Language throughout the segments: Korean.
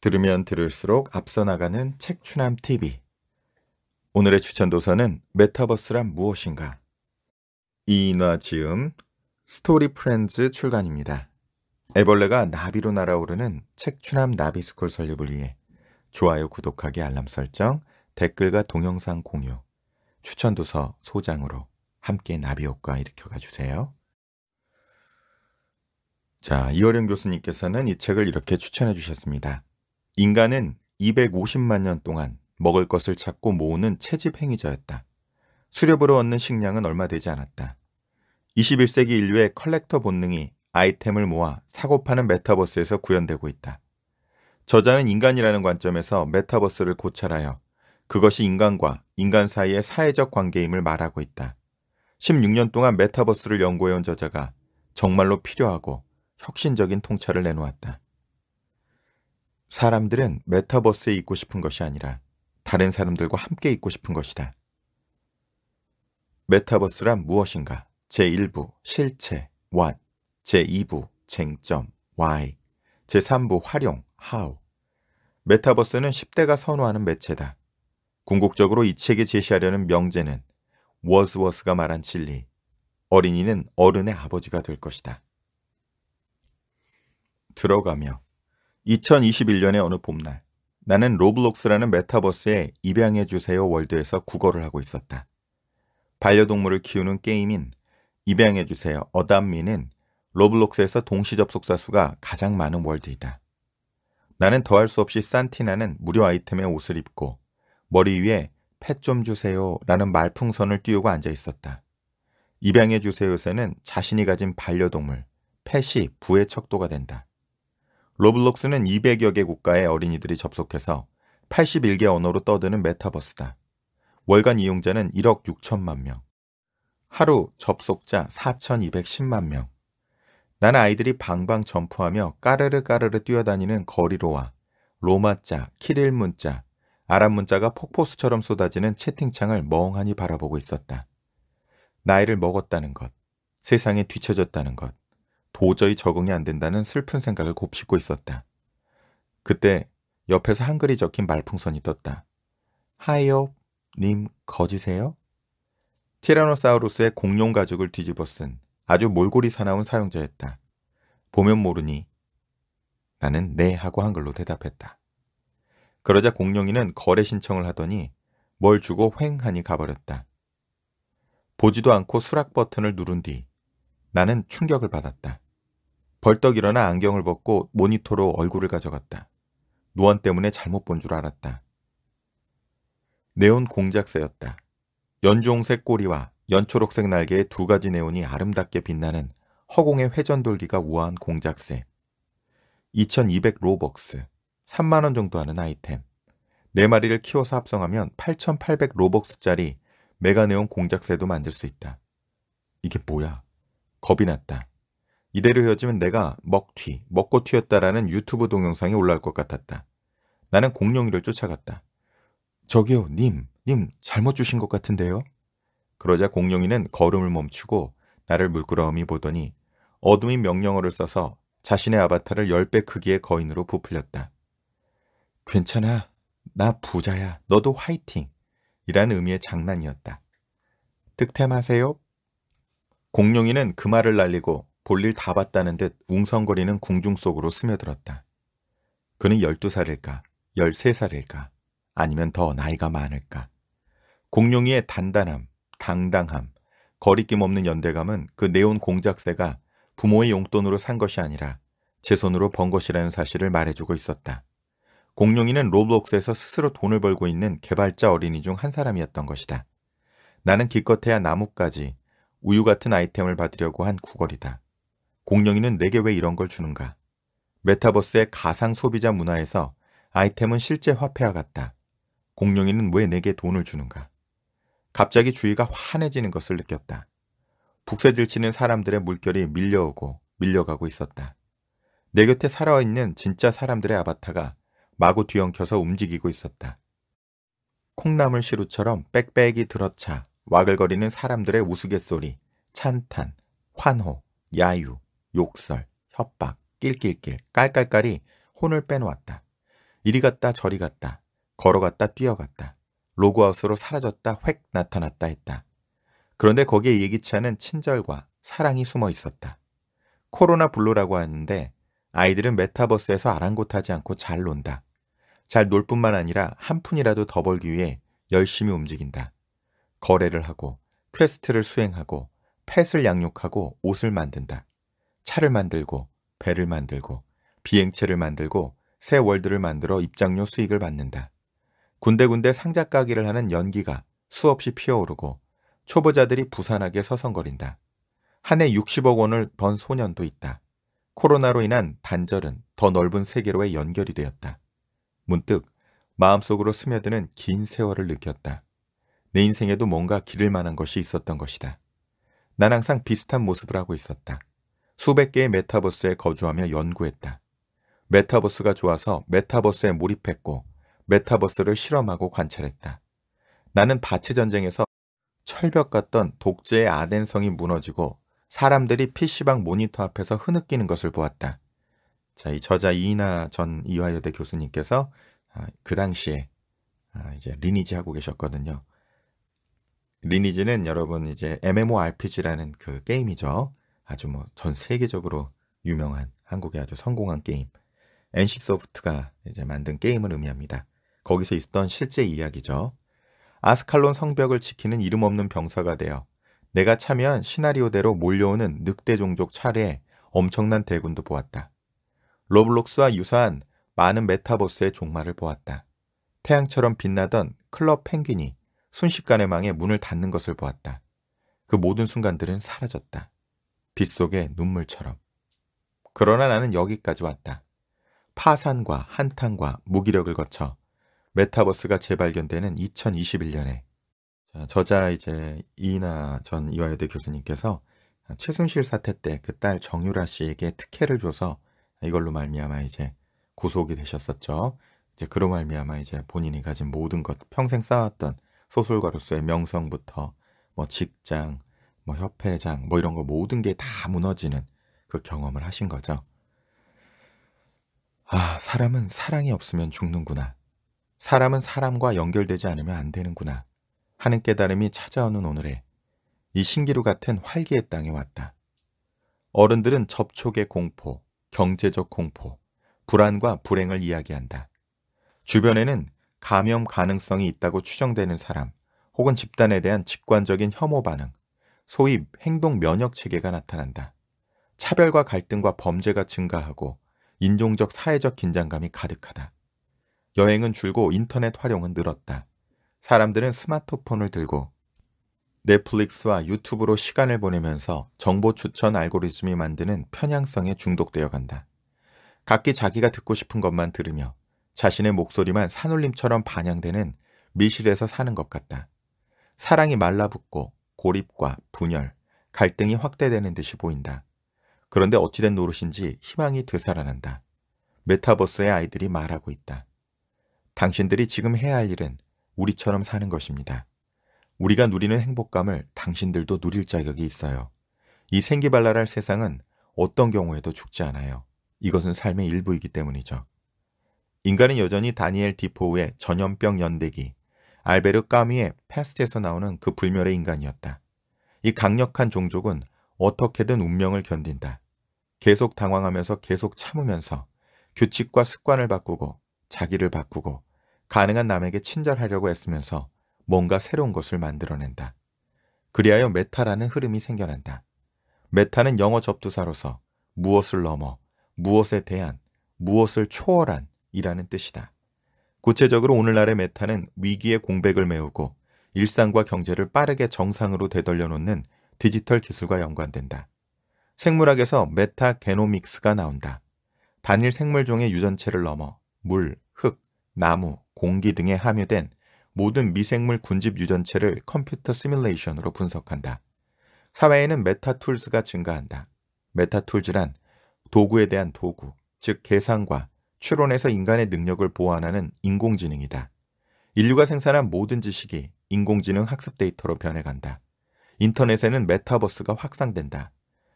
들으면 들을수록 앞서 나가는 책추남 TV. 오늘의 추천 도서는 메타버스란 무엇인가? 이인화 지음, 스토리 프렌즈 출간입니다. 애벌레가 나비로 날아오르는 책추남 나비스쿨 설립을 위해 좋아요, 구독하기, 알람 설정, 댓글과 동영상 공유, 추천 도서 소장으로 함께 나비 효과 일으켜가 주세요. 자, 이어령 교수님께서는 이 책을 이렇게 추천해 주셨습니다. 인간은 250만 년 동안 먹을 것을 찾고 모으는 채집 행위자였다. 수렵으로 얻는 식량은 얼마 되지 않았다. 21세기 인류의 컬렉터 본능이 아이템을 모아 사고 파는 메타버스에서 구현되고 있다. 저자는 인간이라는 관점에서 메타버스를 고찰하여 그것이 인간과 인간 사이의 사회적 관계임을 말하고 있다. 16년 동안 메타버스를 연구해온 저자가 정말로 필요하고 혁신적인 통찰을 내놓았다. 사람들은 메타버스에 있고 싶은 것이 아니라 다른 사람들과 함께 있고 싶은 것이다. 메타버스란 무엇인가? 제1부 실체, what, 제2부 쟁점, why, 제3부 활용, how. 메타버스는 10대가 선호하는 매체다. 궁극적으로 이 책이 제시하려는 명제는 워즈워스가 말한 진리, 어린이는 어른의 아버지가 될 것이다. 들어가며 2021년의 어느 봄날, 나는 로블록스라는 메타버스의 입양해주세요 월드에서 국어를 하고 있었다. 반려동물을 키우는 게임인 입양해주세요 어담미는 로블록스에서 동시 접속자 수가 가장 많은 월드이다. 나는 더할 수 없이 산티나는 무료 아이템의 옷을 입고 머리 위에 펫 좀 주세요 라는 말풍선을 띄우고 앉아 있었다. 입양해주세요에서는 자신이 가진 반려동물, 펫이 부의 척도가 된다. 로블록스는 200여 개 국가의 어린이들이 접속해서 81개 언어로 떠드는 메타버스다. 월간 이용자는 1억 6천만 명. 하루 접속자 4,210만 명. 나는 아이들이 방방 점프하며 까르르 까르르 뛰어다니는 거리로와 로마자, 키릴 문자, 아랍 문자가 폭포수처럼 쏟아지는 채팅창을 멍하니 바라보고 있었다. 나이를 먹었다는 것, 세상에 뒤처졌다는 것, 도저히 적응이 안 된다는 슬픈 생각을 곱씹고 있었다. 그때 옆에서 한글이 적힌 말풍선이 떴다. 하이요, 님 거지세요? 티라노사우루스의 공룡 가죽을 뒤집어 쓴 아주 몰골이 사나운 사용자였다. 보면 모르니? 나는 네 하고 한글로 대답했다. 그러자 공룡이는 거래 신청을 하더니 뭘 주고 휑하니 가버렸다. 보지도 않고 수락 버튼을 누른 뒤 나는 충격을 받았다. 벌떡 일어나 안경을 벗고 모니터로 얼굴을 가져갔다. 노안 때문에 잘못 본 줄 알았다. 네온 공작새였다. 연주홍색 꼬리와 연초록색 날개의 두 가지 네온이 아름답게 빛나는 허공의 회전돌기가 우아한 공작새. 2200 로벅스, 3만원 정도 하는 아이템. 4마리를 키워서 합성하면 8800 로벅스짜리 메가네온 공작새도 만들 수 있다. 이게 뭐야? 겁이 났다. 이대로 헤어지면 내가 먹고 튀었다라는 유튜브 동영상이 올라올 것 같았다. 나는 공룡이를 쫓아갔다. 저기요, 님 잘못 주신 것 같은데요? 그러자 공룡이는 걸음을 멈추고 나를 물끄러미 보더니 어둠이 명령어를 써서 자신의 아바타를 10배 크기의 거인으로 부풀렸다. 괜찮아, 나 부자야, 너도 화이팅! 이라는 의미의 장난이었다. 득템하세요? 공룡이는 그 말을 날리고 볼일 다 봤다는 듯 웅성거리는 궁중 속으로 스며들었다. 그는 12살일까, 13살일까, 아니면 더 나이가 많을까. 공룡이의 단단함, 당당함, 거리낌 없는 연대감은 그 네온 공작새가 부모의 용돈으로 산 것이 아니라 제 손으로 번 것이라는 사실을 말해주고 있었다. 공룡이는 로블록스에서 스스로 돈을 벌고 있는 개발자 어린이 중 한 사람이었던 것이다. 나는 기껏해야 나뭇가지, 우유 같은 아이템을 받으려고 한 구걸이다. 공룡이는 내게 왜 이런 걸 주는가? 메타버스의 가상 소비자 문화에서 아이템은 실제 화폐와 같다. 공룡이는 왜 내게 돈을 주는가? 갑자기 주위가 환해지는 것을 느꼈다. 북새질치는 사람들의 물결이 밀려오고 밀려가고 있었다. 내 곁에 살아있는 진짜 사람들의 아바타가 마구 뒤엉켜서 움직이고 있었다. 콩나물 시루처럼 빽빽이 들어차 와글거리는 사람들의 우스갯소리, 찬탄, 환호, 야유, 욕설, 협박, 낄낄낄, 깔깔깔이 혼을 빼놓았다. 이리 갔다 저리 갔다, 걸어갔다 뛰어갔다, 로그아웃으로 사라졌다 획 나타났다 했다. 그런데 거기에 예기치 않은 친절과 사랑이 숨어 있었다. 코로나 블루라고 하는데 아이들은 메타버스에서 아랑곳하지 않고 잘 논다. 잘 놀 뿐만 아니라 한 푼이라도 더 벌기 위해 열심히 움직인다. 거래를 하고 퀘스트를 수행하고 펫을 양육하고 옷을 만든다. 차를 만들고 배를 만들고 비행체를 만들고 새 월드를 만들어 입장료 수익을 받는다. 군데군데 상자 까기를 하는 연기가 수없이 피어오르고 초보자들이 부산하게 서성거린다. 한 해 60억 원을 번 소년도 있다. 코로나로 인한 단절은 더 넓은 세계로의 연결이 되었다. 문득 마음속으로 스며드는 긴 세월을 느꼈다. 내 인생에도 뭔가 기를 만한 것이 있었던 것이다. 난 항상 비슷한 모습을 하고 있었다. 수백 개의 메타버스에 거주하며 연구했다. 메타버스가 좋아서 메타버스에 몰입했고 메타버스를 실험하고 관찰했다. 나는 바치전쟁에서 철벽 같던 독재의 아덴성이 무너지고 사람들이 PC방 모니터 앞에서 흐느끼는 것을 보았다. 자, 이 저자 이인화 전 이화여대 교수님께서 그 당시에 이제 리니지 하고 계셨거든요. 리니지는 여러분 이제 MMORPG라는 그 게임이죠. 아주 뭐 전 세계적으로 유명한 한국의 아주 성공한 게임. NC소프트가 이제 만든 게임을 의미합니다. 거기서 있었던 실제 이야기죠. 아스칼론 성벽을 지키는 이름 없는 병사가 되어 내가 참여한 시나리오대로 몰려오는 늑대 종족 차례에 엄청난 대군도 보았다. 로블록스와 유사한 많은 메타버스의 종말을 보았다. 태양처럼 빛나던 클럽 펭귄이 순식간에 망해 문을 닫는 것을 보았다. 그 모든 순간들은 사라졌다. 빗속의 눈물처럼. 그러나 나는 여기까지 왔다. 파산과 한탄과 무기력을 거쳐 메타버스가 재발견되는 2021년에 저자 이제 이인화 전 이화여대 교수님께서 최순실 사태 때 그 딸 정유라 씨에게 특혜를 줘서 이걸로 말미암아 이제 구속이 되셨었죠. 이제 그로 말미암아 이제 본인이 가진 모든 것, 평생 쌓았던 소설가로서의 명성부터 뭐 직장, 뭐 협회장, 뭐 이런 거 모든 게 다 무너지는 그 경험을 하신 거죠. 아, 사람은 사랑이 없으면 죽는구나. 사람은 사람과 연결되지 않으면 안 되는구나 하는 깨달음이 찾아오는 오늘에 이 신기루 같은 활기의 땅에 왔다. 어른들은 접촉의 공포, 경제적 공포, 불안과 불행을 이야기한다. 주변에는 감염 가능성이 있다고 추정되는 사람 혹은 집단에 대한 직관적인 혐오 반응, 소위 행동 면역 체계가 나타난다. 차별과 갈등과 범죄가 증가하고 인종적 사회적 긴장감이 가득하다. 여행은 줄고 인터넷 활용은 늘었다. 사람들은 스마트폰을 들고 넷플릭스와 유튜브로 시간을 보내면서 정보 추천 알고리즘이 만드는 편향성에 중독되어 간다. 각기 자기가 듣고 싶은 것만 들으며 자신의 목소리만 산울림처럼 반영되는 미실에서 사는 것 같다. 사랑이 말라붙고 고립과 분열, 갈등이 확대되는 듯이 보인다. 그런데 어찌된 노릇인지 희망이 되살아난다. 메타버스의 아이들이 말하고 있다. 당신들이 지금 해야 할 일은 우리처럼 사는 것입니다. 우리가 누리는 행복감을 당신들도 누릴 자격이 있어요. 이 생기발랄할 세상은 어떤 경우에도 죽지 않아요. 이것은 삶의 일부이기 때문이죠. 인간은 여전히 다니엘 디포우의 전염병 연대기, 알베르 까뮈의 패스트에서 나오는 그 불멸의 인간이었다. 이 강력한 종족은 어떻게든 운명을 견딘다. 계속 당황하면서 계속 참으면서 규칙과 습관을 바꾸고 자기를 바꾸고 가능한 남에게 친절하려고 애쓰면서 뭔가 새로운 것을 만들어낸다. 그리하여 메타라는 흐름이 생겨난다. 메타는 영어 접두사로서 무엇을 넘어, 무엇에 대한, 무엇을 초월한 이라는 뜻이다. 구체적으로 오늘날의 메타는 위기의 공백을 메우고 일상과 경제를 빠르게 정상으로 되돌려놓는 디지털 기술과 연관된다. 생물학에서 메타 게노믹스가 나온다. 단일 생물종의 유전체를 넘어 물, 흙, 나무, 공기 등에 함유된 모든 미생물 군집 유전체를 컴퓨터 시뮬레이션으로 분석한다. 사회에는 메타 툴즈가 증가한다. 메타 툴즈란 도구에 대한 도구, 즉 계산과 추론에서 인간의 능력을 보완하는 인공지능이다. 인류가 생산한 모든 지식이 인공지능 학습 데이터로 변해간다. 인터넷에는 메타버스가 확산된다.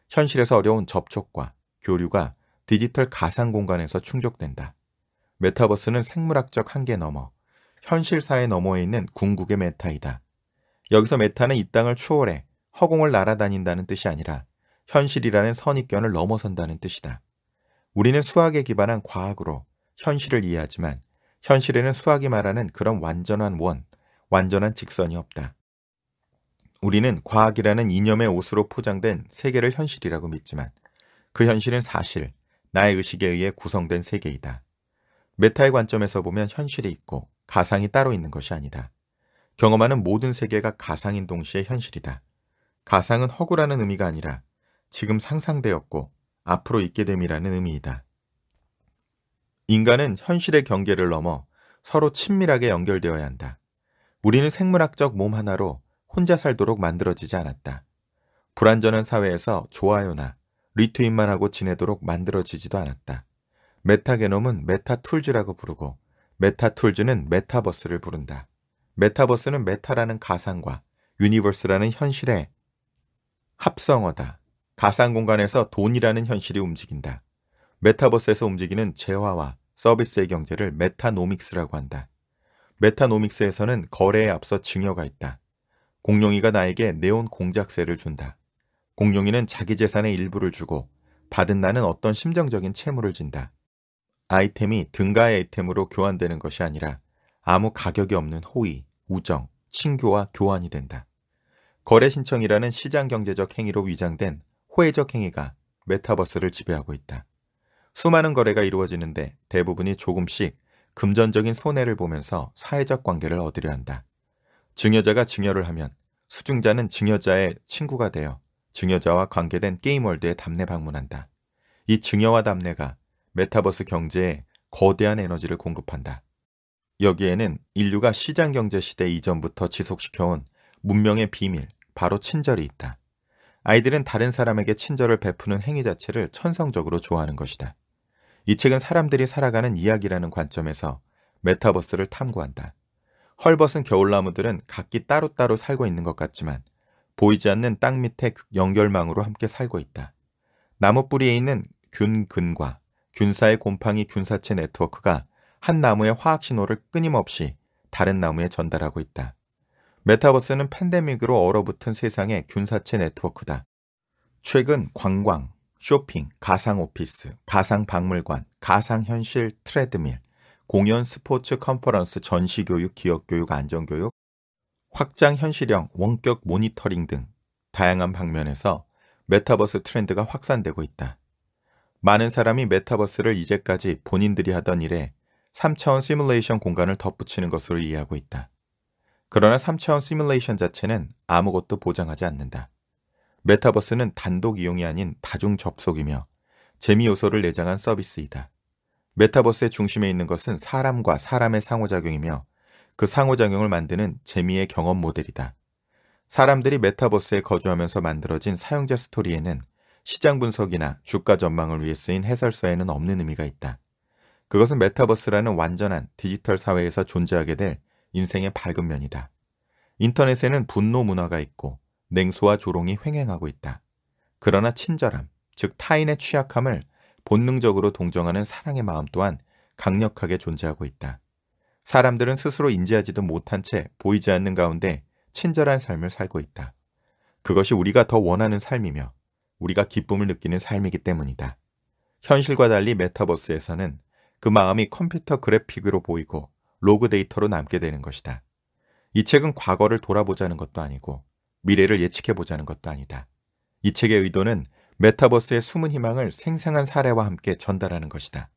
현실에서 어려운 접촉과 교류가 디지털 가상 공간에서 충족된다. 메타버스는 생물학적 한계 너머, 현실사회 너머에 있는 궁극의 메타이다. 여기서 메타는 이 땅을 초월해 허공을 날아다닌다는 뜻이 아니라 현실이라는 선입견을 넘어선다는 뜻이다. 우리는 수학에 기반한 과학으로 현실을 이해하지만 현실에는 수학이 말하는 그런 완전한 원, 완전한 직선이 없다. 우리는 과학이라는 이념의 옷으로 포장된 세계를 현실이라고 믿지만 그 현실은 사실, 나의 의식에 의해 구성된 세계이다. 메타의 관점에서 보면 현실이 있고 가상이 따로 있는 것이 아니다. 경험하는 모든 세계가 가상인 동시에 현실이다. 가상은 허구라는 의미가 아니라 지금 상상되었고 앞으로 있게 됨이라는 의미이다. 인간은 현실의 경계를 넘어 서로 친밀하게 연결되어야 한다. 우리는 생물학적 몸 하나로 혼자 살도록 만들어지지 않았다. 불완전한 사회에서 좋아요나 리트윗만 하고 지내도록 만들어지지도 않았다. 메타게놈은 메타툴즈라고 부르고 메타툴즈는 메타버스를 부른다. 메타버스는 메타라는 가상과 유니버스라는 현실의 합성어다. 가상 공간에서 돈이라는 현실이 움직인다. 메타버스에서 움직이는 재화와 서비스의 경제를 메타노믹스라고 한다. 메타노믹스에서는 거래에 앞서 증여가 있다. 공룡이가 나에게 네온 공작새를 준다. 공룡이는 자기 재산의 일부를 주고 받은 나는 어떤 심정적인 채무를 진다. 아이템이 등가의 아이템으로 교환되는 것이 아니라 아무 가격이 없는 호의, 우정, 친교와 교환이 된다. 거래 신청이라는 시장경제적 행위로 위장된 호혜적 행위가 메타버스를 지배하고 있다. 수많은 거래가 이루어지는데 대부분이 조금씩 금전적인 손해를 보면서 사회적 관계를 얻으려 한다. 증여자가 증여를 하면 수증자는 증여자의 친구가 되어 증여자와 관계된 게임월드에 답례 방문한다. 이 증여와 답례가 메타버스 경제에 거대한 에너지를 공급한다. 여기에는 인류가 시장경제 시대 이전부터 지속시켜온 문명의 비밀, 바로 친절이 있다. 아이들은 다른 사람에게 친절을 베푸는 행위 자체를 천성적으로 좋아하는 것이다. 이 책은 사람들이 살아가는 이야기라는 관점에서 메타버스를 탐구한다. 헐벗은 겨울나무들은 각기 따로따로 살고 있는 것 같지만 보이지 않는 땅 밑에 연결망으로 함께 살고 있다. 나무 뿌리에 있는 균근과 균사의 곰팡이 균사체 네트워크가 한 나무의 화학신호를 끊임없이 다른 나무에 전달하고 있다. 메타버스는 팬데믹으로 얼어붙은 세상의 균사체 네트워크다. 최근 관광, 쇼핑, 가상오피스, 가상박물관, 가상현실, 트레드밀, 공연, 스포츠, 컨퍼런스, 전시교육, 기업교육, 안전교육, 확장, 현실형, 원격 모니터링 등 다양한 방면에서 메타버스 트렌드가 확산되고 있다. 많은 사람이 메타버스를 이제까지 본인들이 하던 일에 3차원 시뮬레이션 공간을 덧붙이는 것으로 이해하고 있다. 그러나 3차원 시뮬레이션 자체는 아무것도 보장하지 않는다. 메타버스는 단독 이용이 아닌 다중 접속이며 재미 요소를 내장한 서비스이다. 메타버스의 중심에 있는 것은 사람과 사람의 상호작용이며 그 상호작용을 만드는 재미의 경험 모델이다. 사람들이 메타버스에 거주하면서 만들어진 사용자 스토리에는 시장 분석이나 주가 전망을 위해 쓰인 해설서에는 없는 의미가 있다. 그것은 메타버스라는 완전한 디지털 사회에서 존재하게 될 인생의 밝은 면이다. 인터넷에는 분노 문화가 있고 냉소와 조롱이 횡행하고 있다. 그러나 친절함, 즉 타인의 취약함을 본능적으로 동정하는 사랑의 마음 또한 강력하게 존재하고 있다. 사람들은 스스로 인지하지도 못한 채 보이지 않는 가운데 친절한 삶을 살고 있다. 그것이 우리가 더 원하는 삶이며 우리가 기쁨을 느끼는 삶이기 때문이다. 현실과 달리 메타버스에서는 그 마음이 컴퓨터 그래픽으로 보이고 로그 데이터로 남게 되는 것이다. 이 책은 과거를 돌아보자는 것도 아니고 미래를 예측해보자는 것도 아니다. 이 책의 의도는 메타버스의 숨은 희망을 생생한 사례와 함께 전달하는 것이다.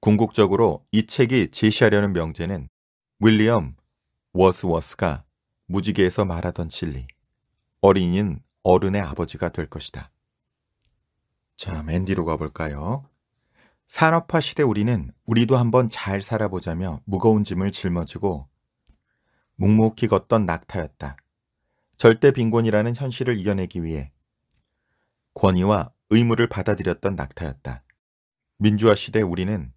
궁극적으로 이 책이 제시하려는 명제는 윌리엄 워스워스가 무지개에서 말하던 진리, 어린이는 어른의 아버지가 될 것이다. 자, 맨 뒤로 가볼까요? 산업화 시대 우리는 우리도 한번 잘 살아보자며 무거운 짐을 짊어지고 묵묵히 걷던 낙타였다. 절대 빈곤이라는 현실을 이겨내기 위해 권위와 의무를 받아들였던 낙타였다. 민주화 시대 우리는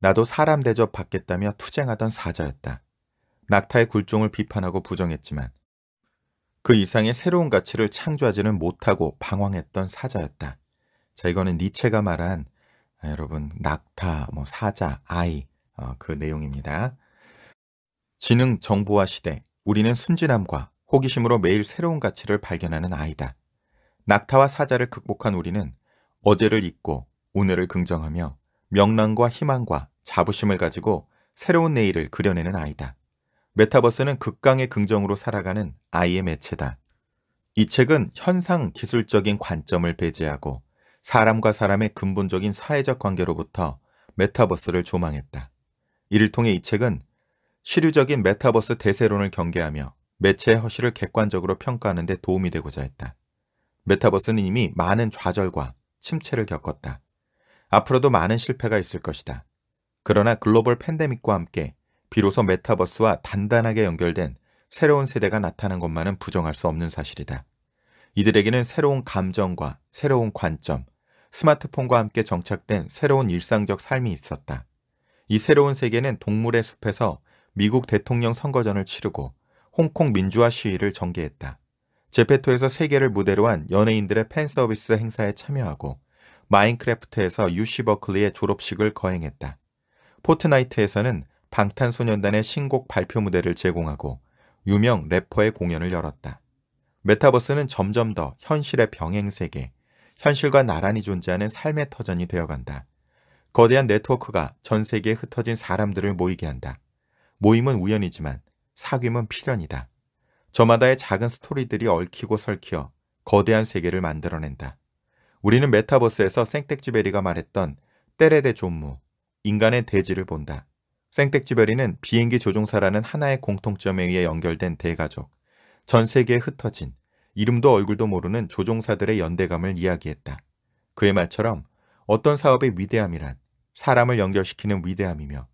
나도 사람 대접 받겠다며 투쟁하던 사자였다. 낙타의 굴종을 비판하고 부정했지만 그 이상의 새로운 가치를 창조하지는 못하고 방황했던 사자였다. 자, 이거는 니체가 말한 여러분 낙타, 뭐 사자, 아이 그 내용입니다. 지능 정보화 시대, 우리는 순진함과 호기심으로 매일 새로운 가치를 발견하는 아이다. 낙타와 사자를 극복한 우리는 어제를 잊고 오늘을 긍정하며 명랑과 희망과 자부심을 가지고 새로운 내일을 그려내는 아이다. 메타버스는 극강의 긍정으로 살아가는 아이의 매체다. 이 책은 현상 기술적인 관점을 배제하고 사람과 사람의 근본적인 사회적 관계로부터 메타버스를 조망했다. 이를 통해 이 책은 실효적인 메타버스 대세론을 경계하며 매체의 허실을 객관적으로 평가하는 데 도움이 되고자 했다. 메타버스는 이미 많은 좌절과 침체를 겪었다. 앞으로도 많은 실패가 있을 것이다. 그러나 글로벌 팬데믹과 함께 비로소 메타버스와 단단하게 연결된 새로운 세대가 나타난 것만은 부정할 수 없는 사실이다. 이들에게는 새로운 감정과 새로운 관점, 스마트폰과 함께 정착된 새로운 일상적 삶이 있었다. 이 새로운 세계는 동물의 숲에서 미국 대통령 선거전을 치르고 홍콩 민주화 시위를 전개했다. 제페토에서 세계를 무대로 한 연예인들의 팬서비스 행사에 참여하고 마인크래프트에서 UC 버클리의 졸업식을 거행했다. 포트나이트에서는 방탄소년단의 신곡 발표 무대를 제공하고 유명 래퍼의 공연을 열었다. 메타버스는 점점 더 현실의 병행세계, 현실과 나란히 존재하는 삶의 터전이 되어간다. 거대한 네트워크가 전 세계에 흩어진 사람들을 모이게 한다. 모임은 우연이지만 사귐은 필연이다. 저마다의 작은 스토리들이 얽히고 설키어 거대한 세계를 만들어낸다. 우리는 메타버스에서 생텍쥐베리가 말했던 때레대 존무, 인간의 대지를 본다. 생텍쥐베리는 비행기 조종사라는 하나의 공통점에 의해 연결된 대가족, 전 세계에 흩어진 이름도 얼굴도 모르는 조종사들의 연대감을 이야기했다. 그의 말처럼 어떤 사업의 위대함이란 사람을 연결시키는 위대함이며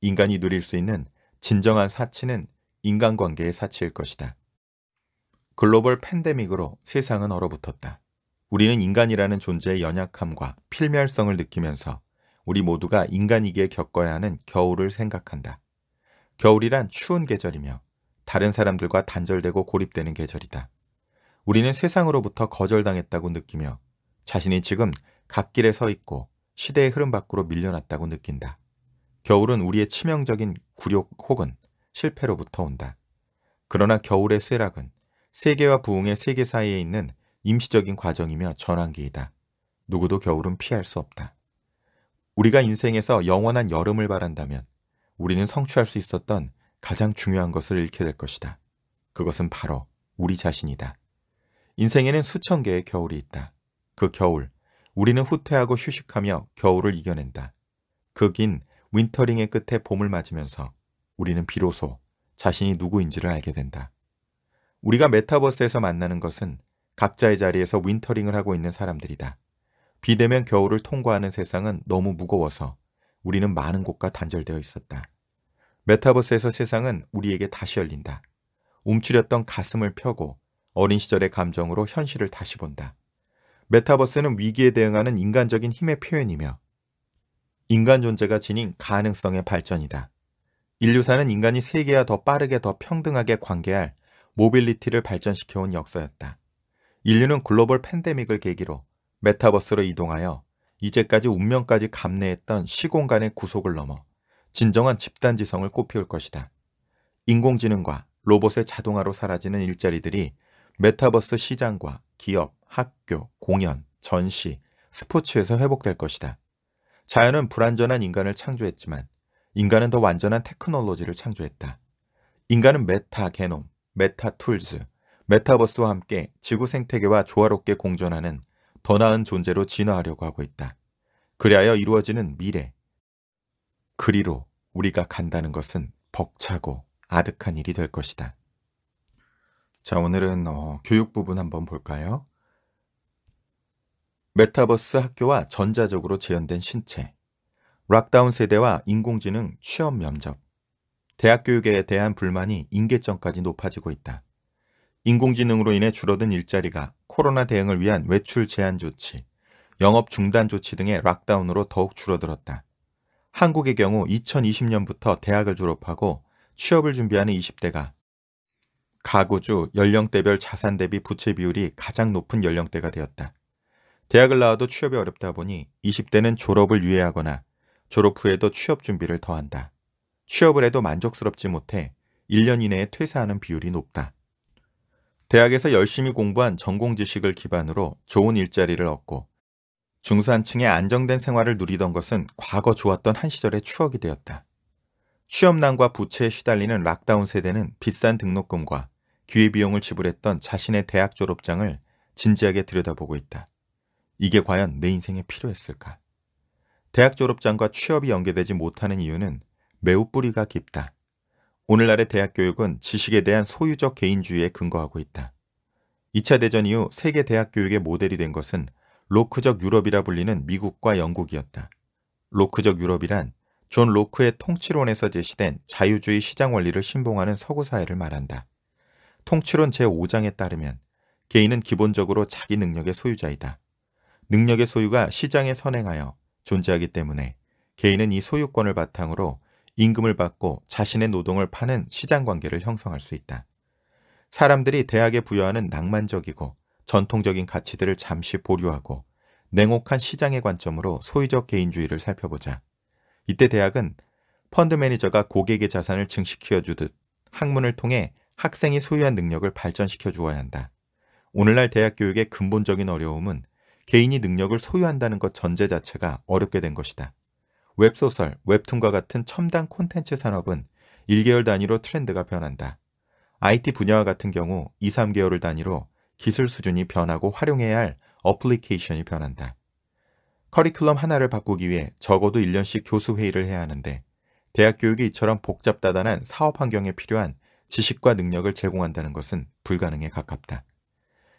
인간이 누릴 수 있는 진정한 사치는 인간관계의 사치일 것이다. 글로벌 팬데믹으로 세상은 얼어붙었다. 우리는 인간이라는 존재의 연약함과 필멸성을 느끼면서 우리 모두가 인간이기에 겪어야 하는 겨울을 생각한다. 겨울이란 추운 계절이며 다른 사람들과 단절되고 고립되는 계절이다. 우리는 세상으로부터 거절당했다고 느끼며 자신이 지금 갓길에 서 있고 시대의 흐름 밖으로 밀려났다고 느낀다. 겨울은 우리의 치명적인 굴욕 혹은 실패로부터 온다. 그러나 겨울의 쇠락은 세계와 부흥의 세계 사이에 있는 임시적인 과정이며 전환기이다. 누구도 겨울은 피할 수 없다. 우리가 인생에서 영원한 여름을 바란다면 우리는 성취할 수 있었던 가장 중요한 것을 잃게 될 것이다. 그것은 바로 우리 자신이다. 인생에는 수천 개의 겨울이 있다. 그 겨울, 우리는 후퇴하고 휴식하며 겨울을 이겨낸다. 그 긴 윈터링의 끝에 봄을 맞으면서 우리는 비로소 자신이 누구인지를 알게 된다. 우리가 메타버스에서 만나는 것은 각자의 자리에서 윈터링을 하고 있는 사람들이다. 비대면 겨울을 통과하는 세상은 너무 무거워서 우리는 많은 곳과 단절되어 있었다. 메타버스에서 세상은 우리에게 다시 열린다. 움츠렸던 가슴을 펴고 어린 시절의 감정으로 현실을 다시 본다. 메타버스는 위기에 대응하는 인간적인 힘의 표현이며 인간 존재가 지닌 가능성의 발전이다. 인류사는 인간이 세계와 더 빠르게 더 평등하게 관계할 모빌리티를 발전시켜온 역사였다. 인류는 글로벌 팬데믹을 계기로 메타버스로 이동하여 이제까지 운명까지 감내했던 시공간의 구속을 넘어 진정한 집단지성을 꽃피울 것이다. 인공지능과 로봇의 자동화로 사라지는 일자리들이 메타버스 시장과 기업, 학교, 공연, 전시, 스포츠에서 회복될 것이다. 자연은 불완전한 인간을 창조했지만 인간은 더 완전한 테크놀로지를 창조했다. 인간은 메타 게놈, 메타 툴즈, 메타버스와 함께 지구 생태계와 조화롭게 공존하는 더 나은 존재로 진화하려고 하고 있다. 그리하여 이루어지는 미래, 그리로 우리가 간다는 것은 벅차고 아득한 일이 될 것이다. 자, 오늘은 교육 부분 한번 볼까요? 메타버스 학교와 전자적으로 재현된 신체, 락다운 세대와 인공지능 취업 면접, 대학 교육에 대한 불만이 인계점까지 높아지고 있다. 인공지능으로 인해 줄어든 일자리가 코로나 대응을 위한 외출 제한 조치, 영업 중단 조치 등의 락다운으로 더욱 줄어들었다. 한국의 경우 2020년부터 대학을 졸업하고 취업을 준비하는 20대가 가구주 연령대별 자산 대비 부채 비율이 가장 높은 연령대가 되었다. 대학을 나와도 취업이 어렵다 보니 20대는 졸업을 유예하거나 졸업 후에도 취업 준비를 더한다. 취업을 해도 만족스럽지 못해 1년 이내에 퇴사하는 비율이 높다. 대학에서 열심히 공부한 전공 지식을 기반으로 좋은 일자리를 얻고 중산층의 안정된 생활을 누리던 것은 과거 좋았던 한 시절의 추억이 되었다. 취업난과 부채에 시달리는 락다운 세대는 비싼 등록금과 기회비용을 지불했던 자신의 대학 졸업장을 진지하게 들여다보고 있다. 이게 과연 내 인생에 필요했을까? 대학 졸업장과 취업이 연계되지 못하는 이유는 매우 뿌리가 깊다. 오늘날의 대학 교육은 지식에 대한 소유적 개인주의에 근거하고 있다. 2차 대전 이후 세계 대학 교육의 모델이 된 것은 로크적 유럽이라 불리는 미국과 영국이었다. 로크적 유럽이란 존 로크의 통치론에서 제시된 자유주의 시장 원리를 신봉하는 서구 사회를 말한다. 통치론 제5장에 따르면 개인은 기본적으로 자기 능력의 소유자이다. 능력의 소유가 시장에 선행하여 존재하기 때문에 개인은 이 소유권을 바탕으로 임금을 받고 자신의 노동을 파는 시장관계를 형성할 수 있다. 사람들이 대학에 부여하는 낭만적이고 전통적인 가치들을 잠시 보류하고 냉혹한 시장의 관점으로 소유적 개인주의를 살펴보자. 이때 대학은 펀드 매니저가 고객의 자산을 증식시켜주듯 학문을 통해 학생이 소유한 능력을 발전시켜 주어야 한다. 오늘날 대학 교육의 근본적인 어려움은 개인이 능력을 소유한다는 것 전제 자체가 어렵게 된 것이다. 웹소설, 웹툰과 같은 첨단 콘텐츠 산업은 1개월 단위로 트렌드가 변한다. IT 분야와 같은 경우 2, 3개월을 단위로 기술 수준이 변하고 활용해야 할 어플리케이션이 변한다. 커리큘럼 하나를 바꾸기 위해 적어도 1년씩 교수 회의를 해야 하는데 대학 교육이 이처럼 복잡다단한 사업 환경에 필요한 지식과 능력을 제공한다는 것은 불가능에 가깝다.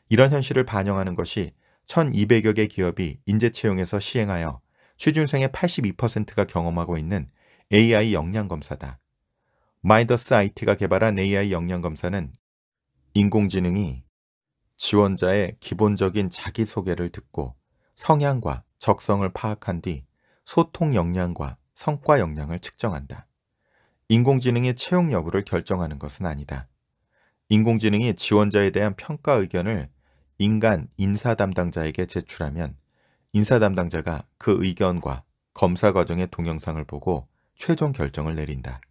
이런 현실을 반영하는 것이 1200여 개 기업이 인재 채용에서 시행하여 취준생의 82%가 경험하고 있는 AI 역량검사다. 마이더스 IT가 개발한 AI 역량검사는 인공지능이 지원자의 기본적인 자기소개를 듣고 성향과 적성을 파악한 뒤 소통 역량과 성과 역량을 측정한다. 인공지능의 채용 여부를 결정하는 것은 아니다. 인공지능이 지원자에 대한 평가 의견을 인간 인사 담당자에게 제출하면 인사 담당자가 그 의견과 검사 과정의 동영상을 보고 최종 결정을 내린다.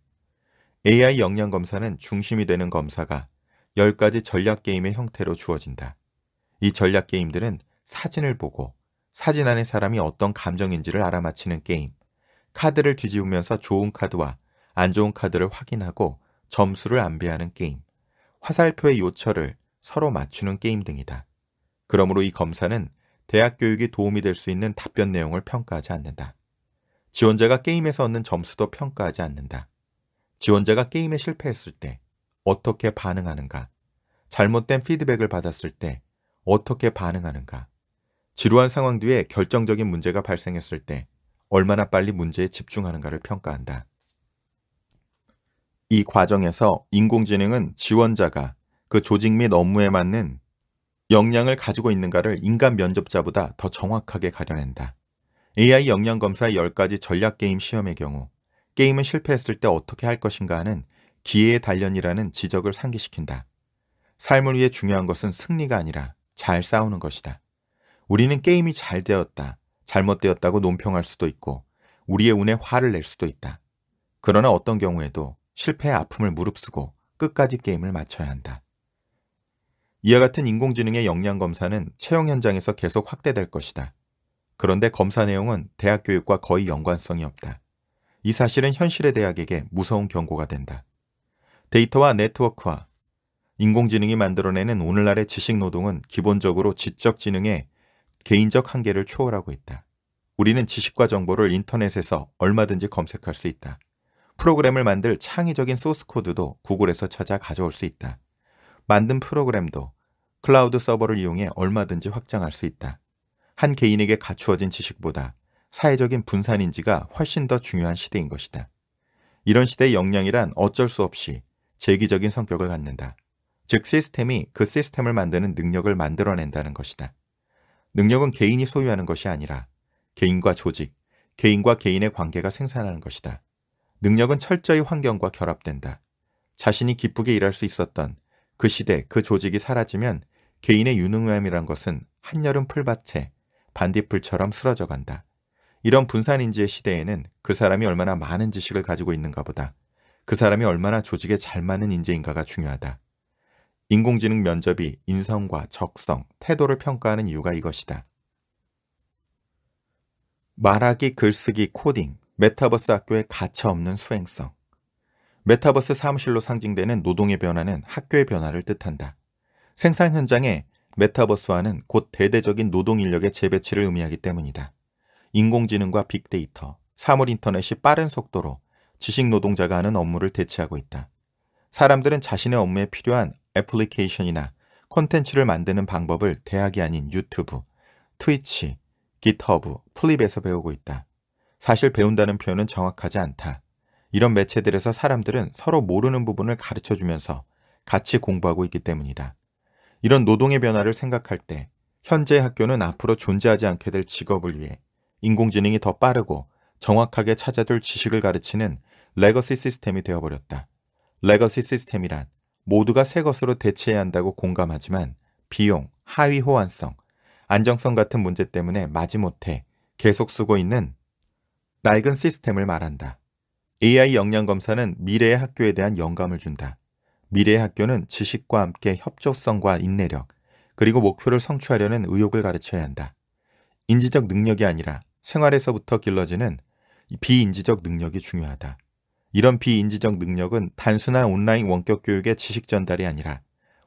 AI 역량 검사는 중심이 되는 검사가 10가지 전략 게임의 형태로 주어진다. 이 전략 게임들은 사진을 보고 사진 안의 사람이 어떤 감정인지를 알아맞히는 게임, 카드를 뒤집으면서 좋은 카드와 안 좋은 카드를 확인하고 점수를 안배하는 게임, 화살표의 요철을 서로 맞추는 게임 등이다. 그러므로 이 검사는 대학 교육이 도움이 될 수 있는 답변 내용을 평가하지 않는다. 지원자가 게임에서 얻는 점수도 평가하지 않는다. 지원자가 게임에 실패했을 때 어떻게 반응하는가, 잘못된 피드백을 받았을 때 어떻게 반응하는가, 지루한 상황 뒤에 결정적인 문제가 발생했을 때 얼마나 빨리 문제에 집중하는가를 평가한다. 이 과정에서 인공지능은 지원자가 그 조직 및 업무에 맞는 역량을 가지고 있는가를 인간 면접자보다 더 정확하게 가려낸다. AI 역량 검사의 10가지 전략 게임 시험의 경우 게임을 실패했을 때 어떻게 할 것인가 하는 기회의 단련이라는 지적을 상기시킨다. 삶을 위해 중요한 것은 승리가 아니라 잘 싸우는 것이다. 우리는 게임이 잘 되었다, 잘못되었다고 논평할 수도 있고 우리의 운에 화를 낼 수도 있다. 그러나 어떤 경우에도 실패의 아픔을 무릅쓰고 끝까지 게임을 마쳐야 한다. 이와 같은 인공지능의 역량 검사는 채용 현장에서 계속 확대될 것이다. 그런데 검사 내용은 대학 교육과 거의 연관성이 없다. 이 사실은 현실의 대학에게 무서운 경고가 된다. 데이터와 네트워크와 인공지능이 만들어내는 오늘날의 지식노동은 기본적으로 지적지능의 개인적 한계를 초월하고 있다. 우리는 지식과 정보를 인터넷에서 얼마든지 검색할 수 있다. 프로그램을 만들 창의적인 소스코드도 구글에서 찾아 가져올 수 있다. 만든 프로그램도 클라우드 서버를 이용해 얼마든지 확장할 수 있다. 한 개인에게 갖추어진 지식보다 사회적인 분산인지가 훨씬 더 중요한 시대인 것이다. 이런 시대의 역량이란 어쩔 수 없이 재기적인 성격을 갖는다. 즉 시스템이 그 시스템을 만드는 능력을 만들어낸다는 것이다. 능력은 개인이 소유하는 것이 아니라 개인과 조직, 개인과 개인의 관계가 생산하는 것이다. 능력은 철저히 환경과 결합된다. 자신이 기쁘게 일할 수 있었던 그 시대, 그 조직이 사라지면 개인의 유능함이란 것은 한여름 풀밭에 반딧불처럼 쓰러져 간다. 이런 분산인지의 시대에는 그 사람이 얼마나 많은 지식을 가지고 있는가 보다. 그 사람이 얼마나 조직에 잘 맞는 인재인가가 중요하다. 인공지능 면접이 인성과 적성, 태도를 평가하는 이유가 이것이다. 말하기, 글쓰기, 코딩, 메타버스 학교의 가차없는 수행성. 메타버스 사무실로 상징되는 노동의 변화는 학교의 변화를 뜻한다. 생산 현장에 메타버스화는 곧 대대적인 노동 인력의 재배치를 의미하기 때문이다. 인공지능과 빅데이터, 사물 인터넷이 빠른 속도로 지식 노동자가 하는 업무를 대체하고 있다. 사람들은 자신의 업무에 필요한 애플리케이션이나 콘텐츠를 만드는 방법을 대학이 아닌 유튜브, 트위치, 깃허브, 플립에서 배우고 있다. 사실 배운다는 표현은 정확하지 않다. 이런 매체들에서 사람들은 서로 모르는 부분을 가르쳐주면서 같이 공부하고 있기 때문이다. 이런 노동의 변화를 생각할 때 현재의 학교는 앞으로 존재하지 않게 될 직업을 위해 인공지능이 더 빠르고 정확하게 찾아둘 지식을 가르치는 레거시 시스템이 되어버렸다. 레거시 시스템이란 모두가 새 것으로 대체해야 한다고 공감하지만 비용, 하위 호환성, 안정성 같은 문제 때문에 마지못해 계속 쓰고 있는 낡은 시스템을 말한다. AI 역량 검사는 미래의 학교에 대한 영감을 준다. 미래의 학교는 지식과 함께 협조성과 인내력, 그리고 목표를 성취하려는 의욕을 가르쳐야 한다. 인지적 능력이 아니라 생활에서부터 길러지는 비인지적 능력이 중요하다. 이런 비인지적 능력은 단순한 온라인 원격 교육의 지식 전달이 아니라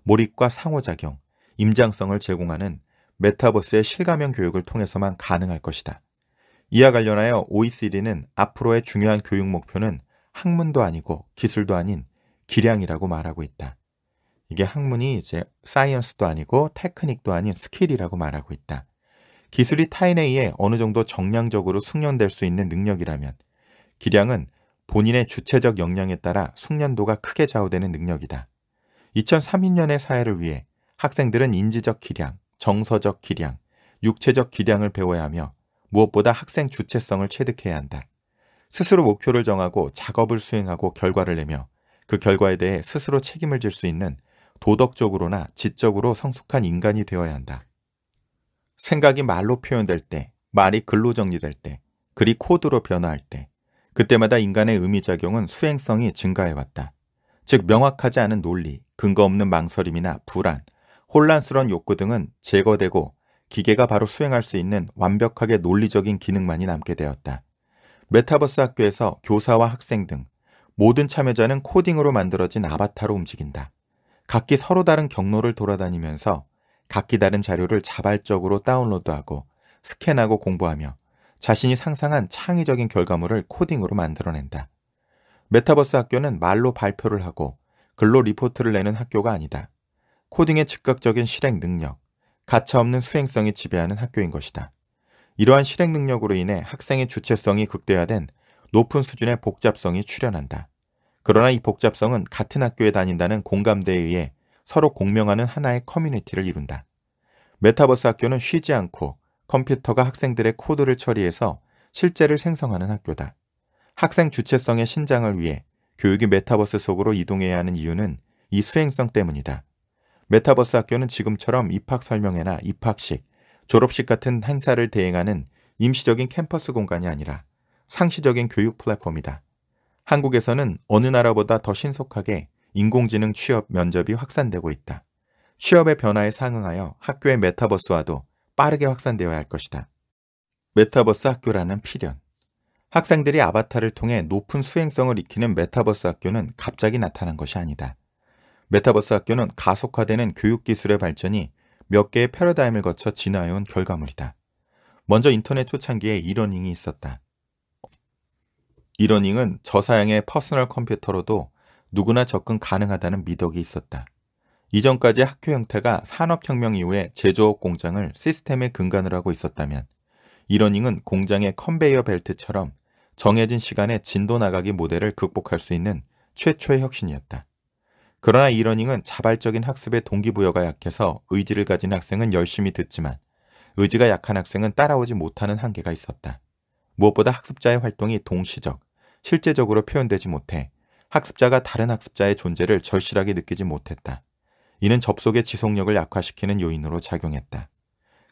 몰입과 상호작용, 임장성을 제공하는 메타버스의 실감형 교육을 통해서만 가능할 것이다. 이와 관련하여 OECD는 앞으로의 중요한 교육 목표는 학문도 아니고 기술도 아닌 기량이라고 말하고 있다. 이게 학문이 이제 사이언스도 아니고 테크닉도 아닌 스킬이라고 말하고 있다. 기술이 타인에 의해 어느 정도 정량적으로 숙련될 수 있는 능력이라면 기량은 본인의 주체적 역량에 따라 숙련도가 크게 좌우되는 능력이다. 2030년의 사회를 위해 학생들은 인지적 기량, 정서적 기량, 육체적 기량을 배워야 하며 무엇보다 학생 주체성을 체득해야 한다. 스스로 목표를 정하고 작업을 수행하고 결과를 내며 그 결과에 대해 스스로 책임을 질 수 있는 도덕적으로나 지적으로 성숙한 인간이 되어야 한다. 생각이 말로 표현될 때, 말이 글로 정리될 때, 글이 코드로 변화할 때, 그때마다 인간의 의미작용은 수행성이 증가해왔다. 즉 명확하지 않은 논리, 근거 없는 망설임이나 불안, 혼란스러운 욕구 등은 제거되고 기계가 바로 수행할 수 있는 완벽하게 논리적인 기능만이 남게 되었다. 메타버스 학교에서 교사와 학생 등 모든 참여자는 코딩으로 만들어진 아바타로 움직인다. 각기 서로 다른 경로를 돌아다니면서 각기 다른 자료를 자발적으로 다운로드하고 스캔하고 공부하며 자신이 상상한 창의적인 결과물을 코딩으로 만들어낸다. 메타버스 학교는 말로 발표를 하고 글로 리포트를 내는 학교가 아니다. 코딩의 즉각적인 실행 능력, 가차없는 수행성이 지배하는 학교인 것이다. 이러한 실행 능력으로 인해 학생의 주체성이 극대화된 높은 수준의 복잡성이 출현한다. 그러나 이 복잡성은 같은 학교에 다닌다는 공감대에 의해 서로 공명하는 하나의 커뮤니티를 이룬다. 메타버스 학교는 쉬지 않고 컴퓨터가 학생들의 코드를 처리해서 실제를 생성하는 학교다. 학생 주체성의 신장을 위해 교육이 메타버스 속으로 이동해야 하는 이유는 이 수행성 때문이다. 메타버스 학교는 지금처럼 입학 설명회나 입학식, 졸업식 같은 행사를 대행하는 임시적인 캠퍼스 공간이 아니라 상시적인 교육 플랫폼이다. 한국에서는 어느 나라보다 더 신속하게 인공지능 취업 면접이 확산되고 있다. 취업의 변화에 상응하여 학교의 메타버스와도 빠르게 확산되어야 할 것이다. 메타버스 학교라는 필연. 학생들이 아바타를 통해 높은 수행성을 익히는 메타버스 학교는 갑자기 나타난 것이 아니다. 메타버스 학교는 가속화되는 교육기술의 발전이 몇 개의 패러다임을 거쳐 진화해온 결과물이다. 먼저 인터넷 초창기에 이러닝이 있었다. 이러닝은 저사양의 퍼스널 컴퓨터로도 누구나 접근 가능하다는 미덕이 있었다. 이전까지 학교 형태가 산업혁명 이후에 제조업 공장을 시스템의 근간을 하고 있었다면 이러닝은 공장의 컨베이어 벨트처럼 정해진 시간에 진도 나가기 모델을 극복할 수 있는 최초의 혁신이었다. 그러나 이러닝은 자발적인 학습의 동기부여가 약해서 의지를 가진 학생은 열심히 듣지만 의지가 약한 학생은 따라오지 못하는 한계가 있었다. 무엇보다 학습자의 활동이 동시적, 실제적으로 표현되지 못해 학습자가 다른 학습자의 존재를 절실하게 느끼지 못했다. 이는 접속의 지속력을 약화시키는 요인으로 작용했다.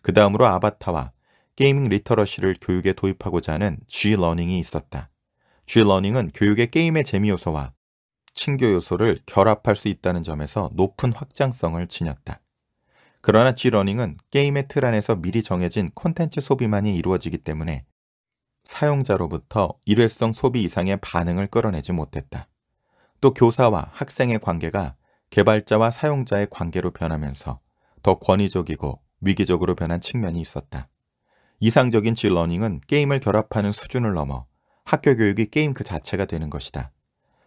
그 다음으로 아바타와 게이밍 리터러시를 교육에 도입하고자 하는 G러닝이 있었다. G러닝은 교육의 게임의 재미 요소와 친교 요소를 결합할 수 있다는 점에서 높은 확장성을 지녔다. 그러나 G러닝은 게임의 틀 안에서 미리 정해진 콘텐츠 소비만이 이루어지기 때문에 사용자로부터 일회성 소비 이상의 반응을 끌어내지 못했다. 또 교사와 학생의 관계가 개발자와 사용자의 관계로 변하면서 더 권위적이고 위기적으로 변한 측면이 있었다. 이상적인 G러닝은 게임을 결합하는 수준을 넘어 학교 교육이 게임 그 자체가 되는 것이다.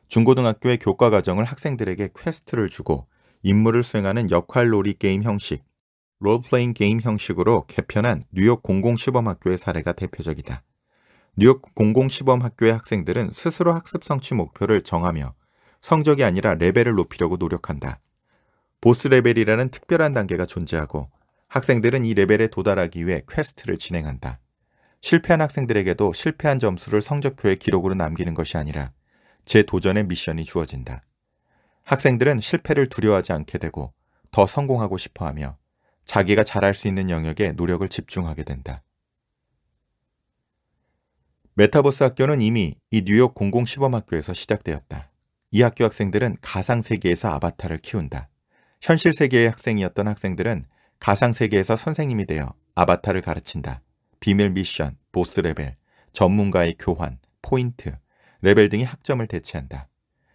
중고등학교의 교과 과정을 학생들에게 퀘스트를 주고 임무를 수행하는 역할놀이 게임 형식, 롤플레잉 게임 형식으로 개편한 뉴욕 공공시범학교의 사례가 대표적이다. 뉴욕 공공시범학교의 학생들은 스스로 학습 성취 목표를 정하며 성적이 아니라 레벨을 높이려고 노력한다. 보스 레벨이라는 특별한 단계가 존재하고 학생들은 이 레벨에 도달하기 위해 퀘스트를 진행한다. 실패한 학생들에게도 실패한 점수를 성적표에 기록으로 남기는 것이 아니라 재도전의 미션이 주어진다. 학생들은 실패를 두려워하지 않게 되고 더 성공하고 싶어하며 자기가 잘할 수 있는 영역에 노력을 집중하게 된다. 메타버스 학교는 이미 이 뉴욕 공공시범학교에서 시작되었다. 이 학교 학생들은 가상세계에서 아바타를 키운다. 현실세계의 학생이었던 학생들은 가상세계에서 선생님이 되어 아바타를 가르친다. 비밀 미션, 보스 레벨, 전문가의 교환, 포인트, 레벨 등이 학점을 대체한다.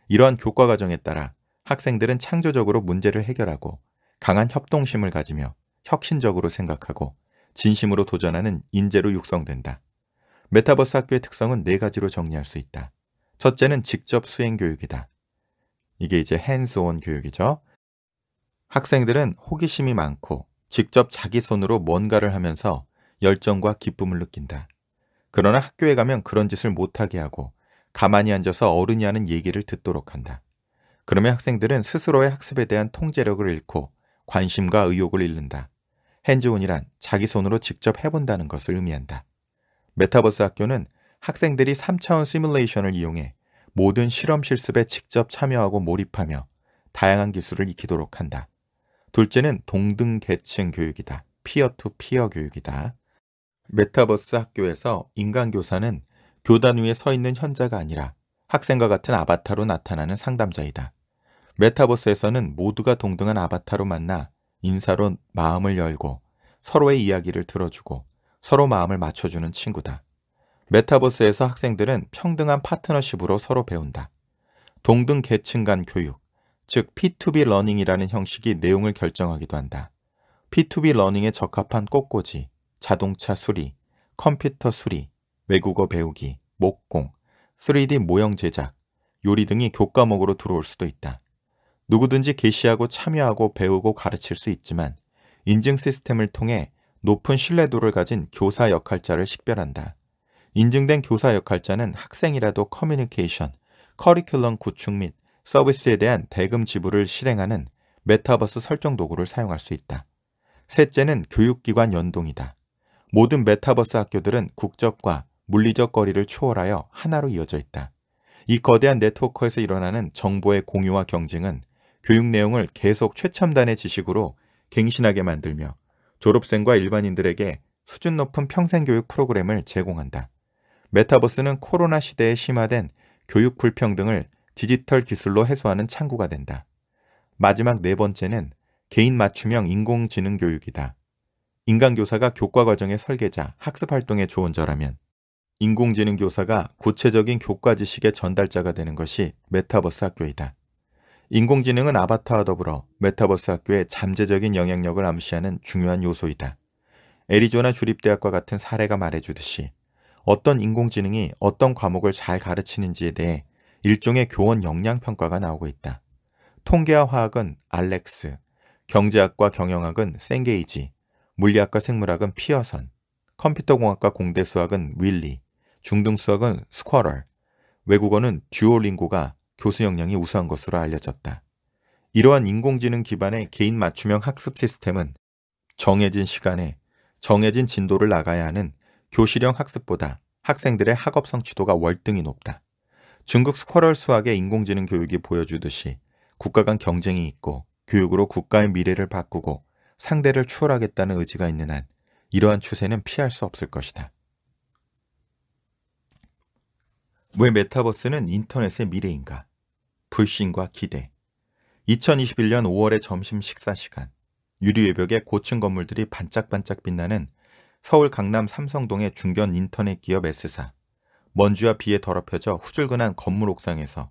이러한 교과 과정에 따라 학생들은 창조적으로 문제를 해결하고 강한 협동심을 가지며 혁신적으로 생각하고 진심으로 도전하는 인재로 육성된다. 메타버스 학교의 특성은 4가지로 정리할 수 있다. 첫째는 직접 수행 교육이다. 이게 이제 핸즈온 교육이죠. 학생들은 호기심이 많고 직접 자기 손으로 뭔가를 하면서 열정과 기쁨을 느낀다. 그러나 학교에 가면 그런 짓을 못하게 하고 가만히 앉아서 어른이 하는 얘기를 듣도록 한다. 그러면 학생들은 스스로의 학습에 대한 통제력을 잃고 관심과 의욕을 잃는다. 핸즈온이란 자기 손으로 직접 해본다는 것을 의미한다. 메타버스 학교는 학생들이 3차원 시뮬레이션을 이용해 모든 실험 실습에 직접 참여하고 몰입하며 다양한 기술을 익히도록 한다. 둘째는 동등 계층 교육이다. 피어투피어 교육이다. 메타버스 학교에서 인간 교사는 교단 위에 서 있는 현자가 아니라 학생과 같은 아바타로 나타나는 상담자이다. 메타버스에서는 모두가 동등한 아바타로 만나 인사로 마음을 열고 서로의 이야기를 들어주고 서로 마음을 맞춰주는 친구다. 메타버스에서 학생들은 평등한 파트너십으로 서로 배운다. 동등 계층 간 교육, 즉 P2B 러닝이라는 형식이 내용을 결정하기도 한다. P2B 러닝에 적합한 꽃꽂이, 자동차 수리, 컴퓨터 수리, 외국어 배우기, 목공, 3D 모형 제작, 요리 등이 교과목으로 들어올 수도 있다. 누구든지 개시하고 참여하고 배우고 가르칠 수 있지만 인증 시스템을 통해 높은 신뢰도를 가진 교사 역할자를 식별한다. 인증된 교사 역할자는 학생이라도 커뮤니케이션, 커리큘럼 구축 및 서비스에 대한 대금 지불을 실행하는 메타버스 설정 도구를 사용할 수 있다. 셋째는 교육기관 연동이다. 모든 메타버스 학교들은 국적과 물리적 거리를 초월하여 하나로 이어져 있다. 이 거대한 네트워크에서 일어나는 정보의 공유와 경쟁은 교육 내용을 계속 최첨단의 지식으로 갱신하게 만들며 졸업생과 일반인들에게 수준 높은 평생교육 프로그램을 제공한다. 메타버스는 코로나 시대에 심화된 교육 불평등을 디지털 기술로 해소하는 창구가 된다. 마지막 4번째는 개인 맞춤형 인공지능 교육이다. 인간 교사가 교과 과정의 설계자, 학습 활동의 조언자라면 인공지능 교사가 구체적인 교과 지식의 전달자가 되는 것이 메타버스 학교이다. 인공지능은 아바타와 더불어 메타버스 학교의 잠재적인 영향력을 암시하는 중요한 요소이다. 애리조나 주립대학과 같은 사례가 말해주듯이 어떤 인공지능이 어떤 과목을 잘 가르치는지에 대해 일종의 교원 역량 평가가 나오고 있다. 통계와 화학은 알렉스, 경제학과 경영학은 생게이지, 물리학과 생물학은 피어선, 컴퓨터공학과 공대수학은 윌리, 중등수학은 스쿼럴, 외국어는 듀오링고가 교수 역량이 우수한 것으로 알려졌다. 이러한 인공지능 기반의 개인 맞춤형 학습 시스템은 정해진 시간에 정해진 진도를 나가야 하는 교실형 학습보다 학생들의 학업 성취도가 월등히 높다. 중국 스쿼럴 수학의 인공지능 교육이 보여주듯이 국가 간 경쟁이 있고 교육으로 국가의 미래를 바꾸고 상대를 추월하겠다는 의지가 있는 한 이러한 추세는 피할 수 없을 것이다. 왜 메타버스는 인터넷의 미래인가? 불신과 기대. 2021년 5월의 점심 식사 시간, 유리외벽에 고층 건물들이 반짝반짝 빛나는 서울 강남 삼성동의 중견 인터넷 기업 S사. 먼지와 비에 더럽혀져 후줄근한 건물 옥상에서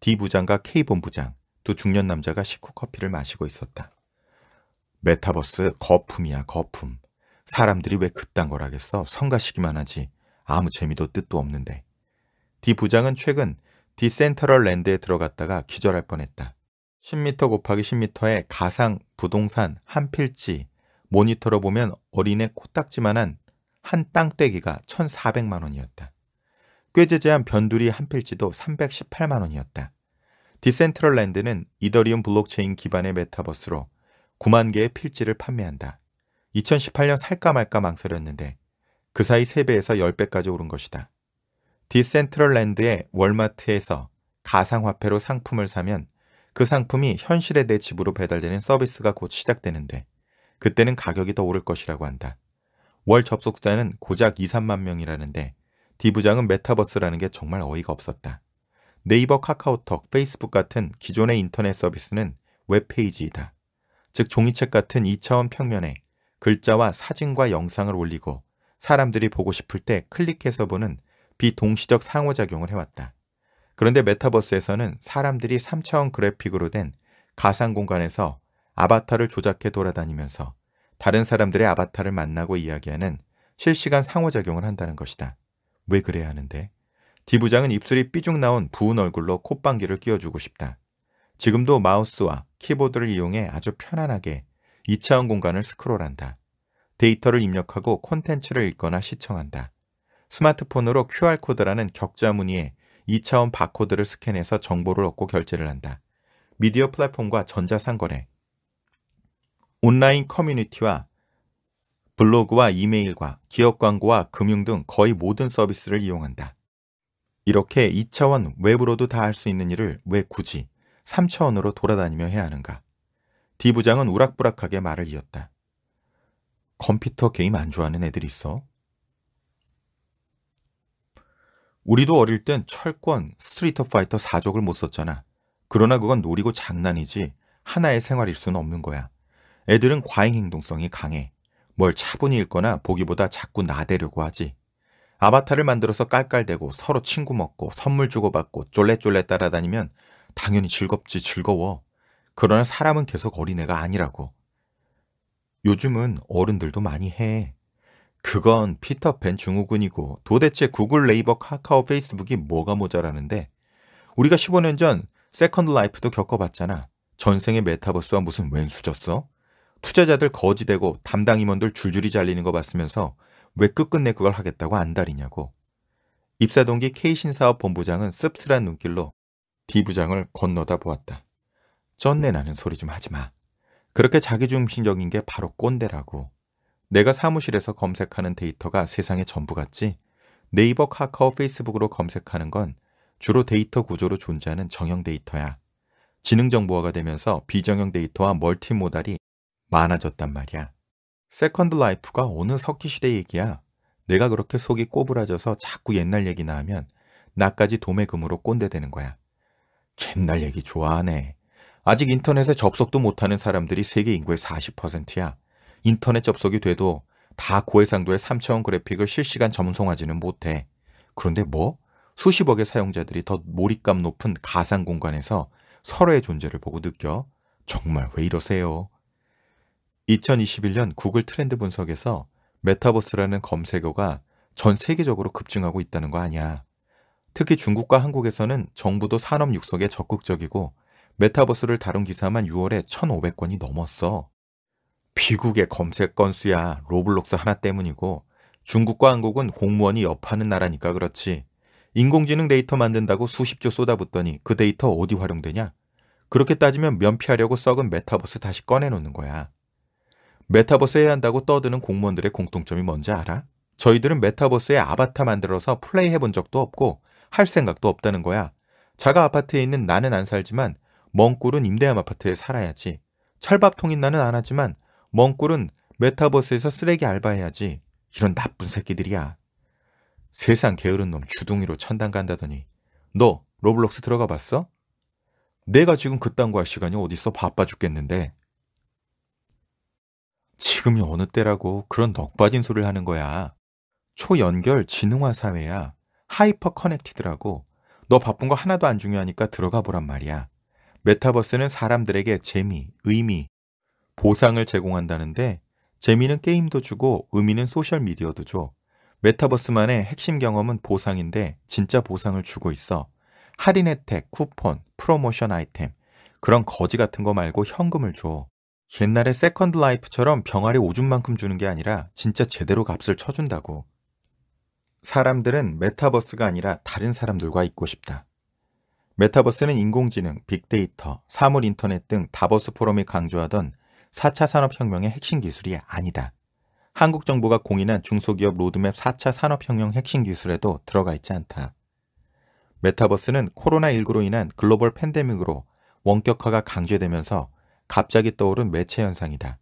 D 부장과 K 본부장, 두 중년 남자가 식후 커피를 마시고 있었다. 메타버스 거품이야, 거품. 사람들이 왜 그딴 걸 하겠어? 성가시기만 하지. 아무 재미도 뜻도 없는데. D 부장은 최근 D 센트럴 랜드에 들어갔다가 기절할 뻔했다. 10m 곱하기 10m의 가상 부동산 한 필지 모니터로 보면 어린애 코딱지만한 한 땅떼기가 1,400만 원이었다. 꾀재재한 변두리 한 필지도 318만 원이었다. 디센트럴랜드는 이더리움 블록체인 기반의 메타버스로 9만 개의 필지를 판매한다. 2018년 살까 말까 망설였는데 그 사이 3배에서 10배까지 오른 것이다. 디센트럴랜드의 월마트에서 가상화폐로 상품을 사면 그 상품이 현실의 내 집으로 배달되는 서비스가 곧 시작되는데 그때는 가격이 더 오를 것이라고 한다. 월 접속자는 고작 2~3만 명이라는데 D 부장은 메타버스라는 게 정말 어이가 없었다. 네이버, 카카오톡, 페이스북 같은 기존의 인터넷 서비스는 웹페이지이다. 즉 종이책 같은 2차원 평면에 글자와 사진과 영상을 올리고 사람들이 보고 싶을 때 클릭해서 보는 비동시적 상호작용을 해왔다. 그런데 메타버스에서는 사람들이 3차원 그래픽으로 된 가상공간에서 아바타를 조작해 돌아다니면서 다른 사람들의 아바타를 만나고 이야기하는 실시간 상호작용을 한다는 것이다. 왜 그래야 하는데? D 부장은 입술이 삐죽 나온 부은 얼굴로 콧방귀를 끼워주고 싶다. 지금도 마우스와 키보드를 이용해 아주 편안하게 2차원 공간을 스크롤한다. 데이터를 입력하고 콘텐츠를 읽거나 시청한다. 스마트폰으로 QR코드라는 격자 무늬에 2차원 바코드를 스캔해서 정보를 얻고 결제를 한다. 미디어 플랫폼과 전자상거래, 온라인 커뮤니티와 블로그와 이메일과 기업 광고와 금융 등 거의 모든 서비스를 이용한다. 이렇게 2차원 웹으로도 다 할 수 있는 일을 왜 굳이 3차원으로 돌아다니며 해야 하는가? D 부장은 우락부락하게 말을 이었다. 컴퓨터 게임 안 좋아하는 애들 있어? 우리도 어릴 땐 철권, 스트리트 파이터 4족을 못 썼잖아. 그러나 그건 놀이고 장난이지 하나의 생활일 수는 없는 거야. 애들은 과잉 행동성이 강해. 뭘 차분히 읽거나 보기보다 자꾸 나대려고 하지. 아바타를 만들어서 깔깔대고 서로 친구 먹고 선물 주고받고 쫄래쫄래 따라다니면 당연히 즐겁지 즐거워. 그러나 사람은 계속 어린애가 아니라고. 요즘은 어른들도 많이 해. 그건 피터팬 증후군이고 도대체 구글, 네이버, 카카오, 페이스북이 뭐가 모자라는데. 우리가 15년 전 세컨드 라이프도 겪어봤잖아. 전생의 메타버스와 무슨 웬 수졌어? 투자자들 거지되고 담당 임원들 줄줄이 잘리는 거 봤으면서 왜 끝끝내 그걸 하겠다고 안달이냐고. 입사동기 K신사업 본부장은 씁쓸한 눈길로 D 부장을 건너다 보았다. 쩐내 나는 소리 좀 하지 마. 그렇게 자기중심적인 게 바로 꼰대라고. 내가 사무실에서 검색하는 데이터가 세상의 전부 같지? 네이버, 카카오, 페이스북으로 검색하는 건 주로 데이터 구조로 존재하는 정형 데이터야. 지능정보화가 되면서 비정형 데이터와 멀티모달이 많아졌단 말이야. 세컨드 라이프가 어느 석기시대 얘기야. 내가 그렇게 속이 꼬부라져서 자꾸 옛날 얘기나 하면 나까지 도매금으로 꼰대되는 거야. 옛날 얘기 좋아하네. 아직 인터넷에 접속도 못하는 사람들이 세계 인구의 40%야. 인터넷 접속이 돼도 다 고해상도의 3차원 그래픽을 실시간 전송하지는 못해. 그런데 뭐? 수십억의 사용자들이 더 몰입감 높은 가상 공간에서 서로의 존재를 보고 느껴? 정말 왜 이러세요? 2021년 구글 트렌드 분석에서 메타버스라는 검색어가 전 세계적으로 급증하고 있다는 거 아니야. 특히 중국과 한국에서는 정부도 산업 육성에 적극적이고 메타버스를 다룬 기사만 6월에 1,500건이 넘었어. 미국의 검색 건수야 로블록스 하나 때문이고 중국과 한국은 공무원이 업하는 나라니까 그렇지. 인공지능 데이터 만든다고 수십조 쏟아붓더니 그 데이터 어디 활용되냐? 그렇게 따지면 면피하려고 썩은 메타버스 다시 꺼내놓는 거야. 메타버스 해야 한다고 떠드는 공무원들의 공통점이 뭔지 알아? 저희들은 메타버스에 아바타 만들어서 플레이해본 적도 없고 할 생각도 없다는 거야. 자가 아파트에 있는 나는 안 살지만 먼 꿀은 임대암 아파트에 살아야지. 철밥통인 나는 안 하지만 먼 꿀은 메타버스에서 쓰레기 알바해야지. 이런 나쁜 새끼들이야. 세상 게으른 놈 주둥이로 천당 간다더니 너 로블록스 들어가 봤어? 내가 지금 그딴 거 할 시간이 어딨어. 바빠 죽겠는데. 지금이 어느 때라고 그런 넋빠진 소리를 하는 거야. 초연결 지능화 사회야. 하이퍼 커넥티드라고. 너 바쁜 거 하나도 안 중요하니까 들어가 보란 말이야. 메타버스는 사람들에게 재미, 의미, 보상을 제공한다는데 재미는 게임도 주고 의미는 소셜미디어도 줘. 메타버스만의 핵심 경험은 보상인데 진짜 보상을 주고 있어. 할인 혜택, 쿠폰, 프로모션 아이템 그런 거지 같은 거 말고 현금을 줘. 옛날에 세컨드 라이프처럼 병아리 오줌만큼 주는 게 아니라 진짜 제대로 값을 쳐준다고. 사람들은 메타버스가 아니라 다른 사람들과 있고 싶다. 메타버스는 인공지능, 빅데이터, 사물인터넷 등 다보스 포럼이 강조하던 4차 산업혁명의 핵심 기술이 아니다. 한국 정부가 공인한 중소기업 로드맵 4차 산업혁명 핵심 기술에도 들어가 있지 않다. 메타버스는 코로나19로 인한 글로벌 팬데믹으로 원격화가 강조되면서 갑자기 떠오른 매체 현상이다.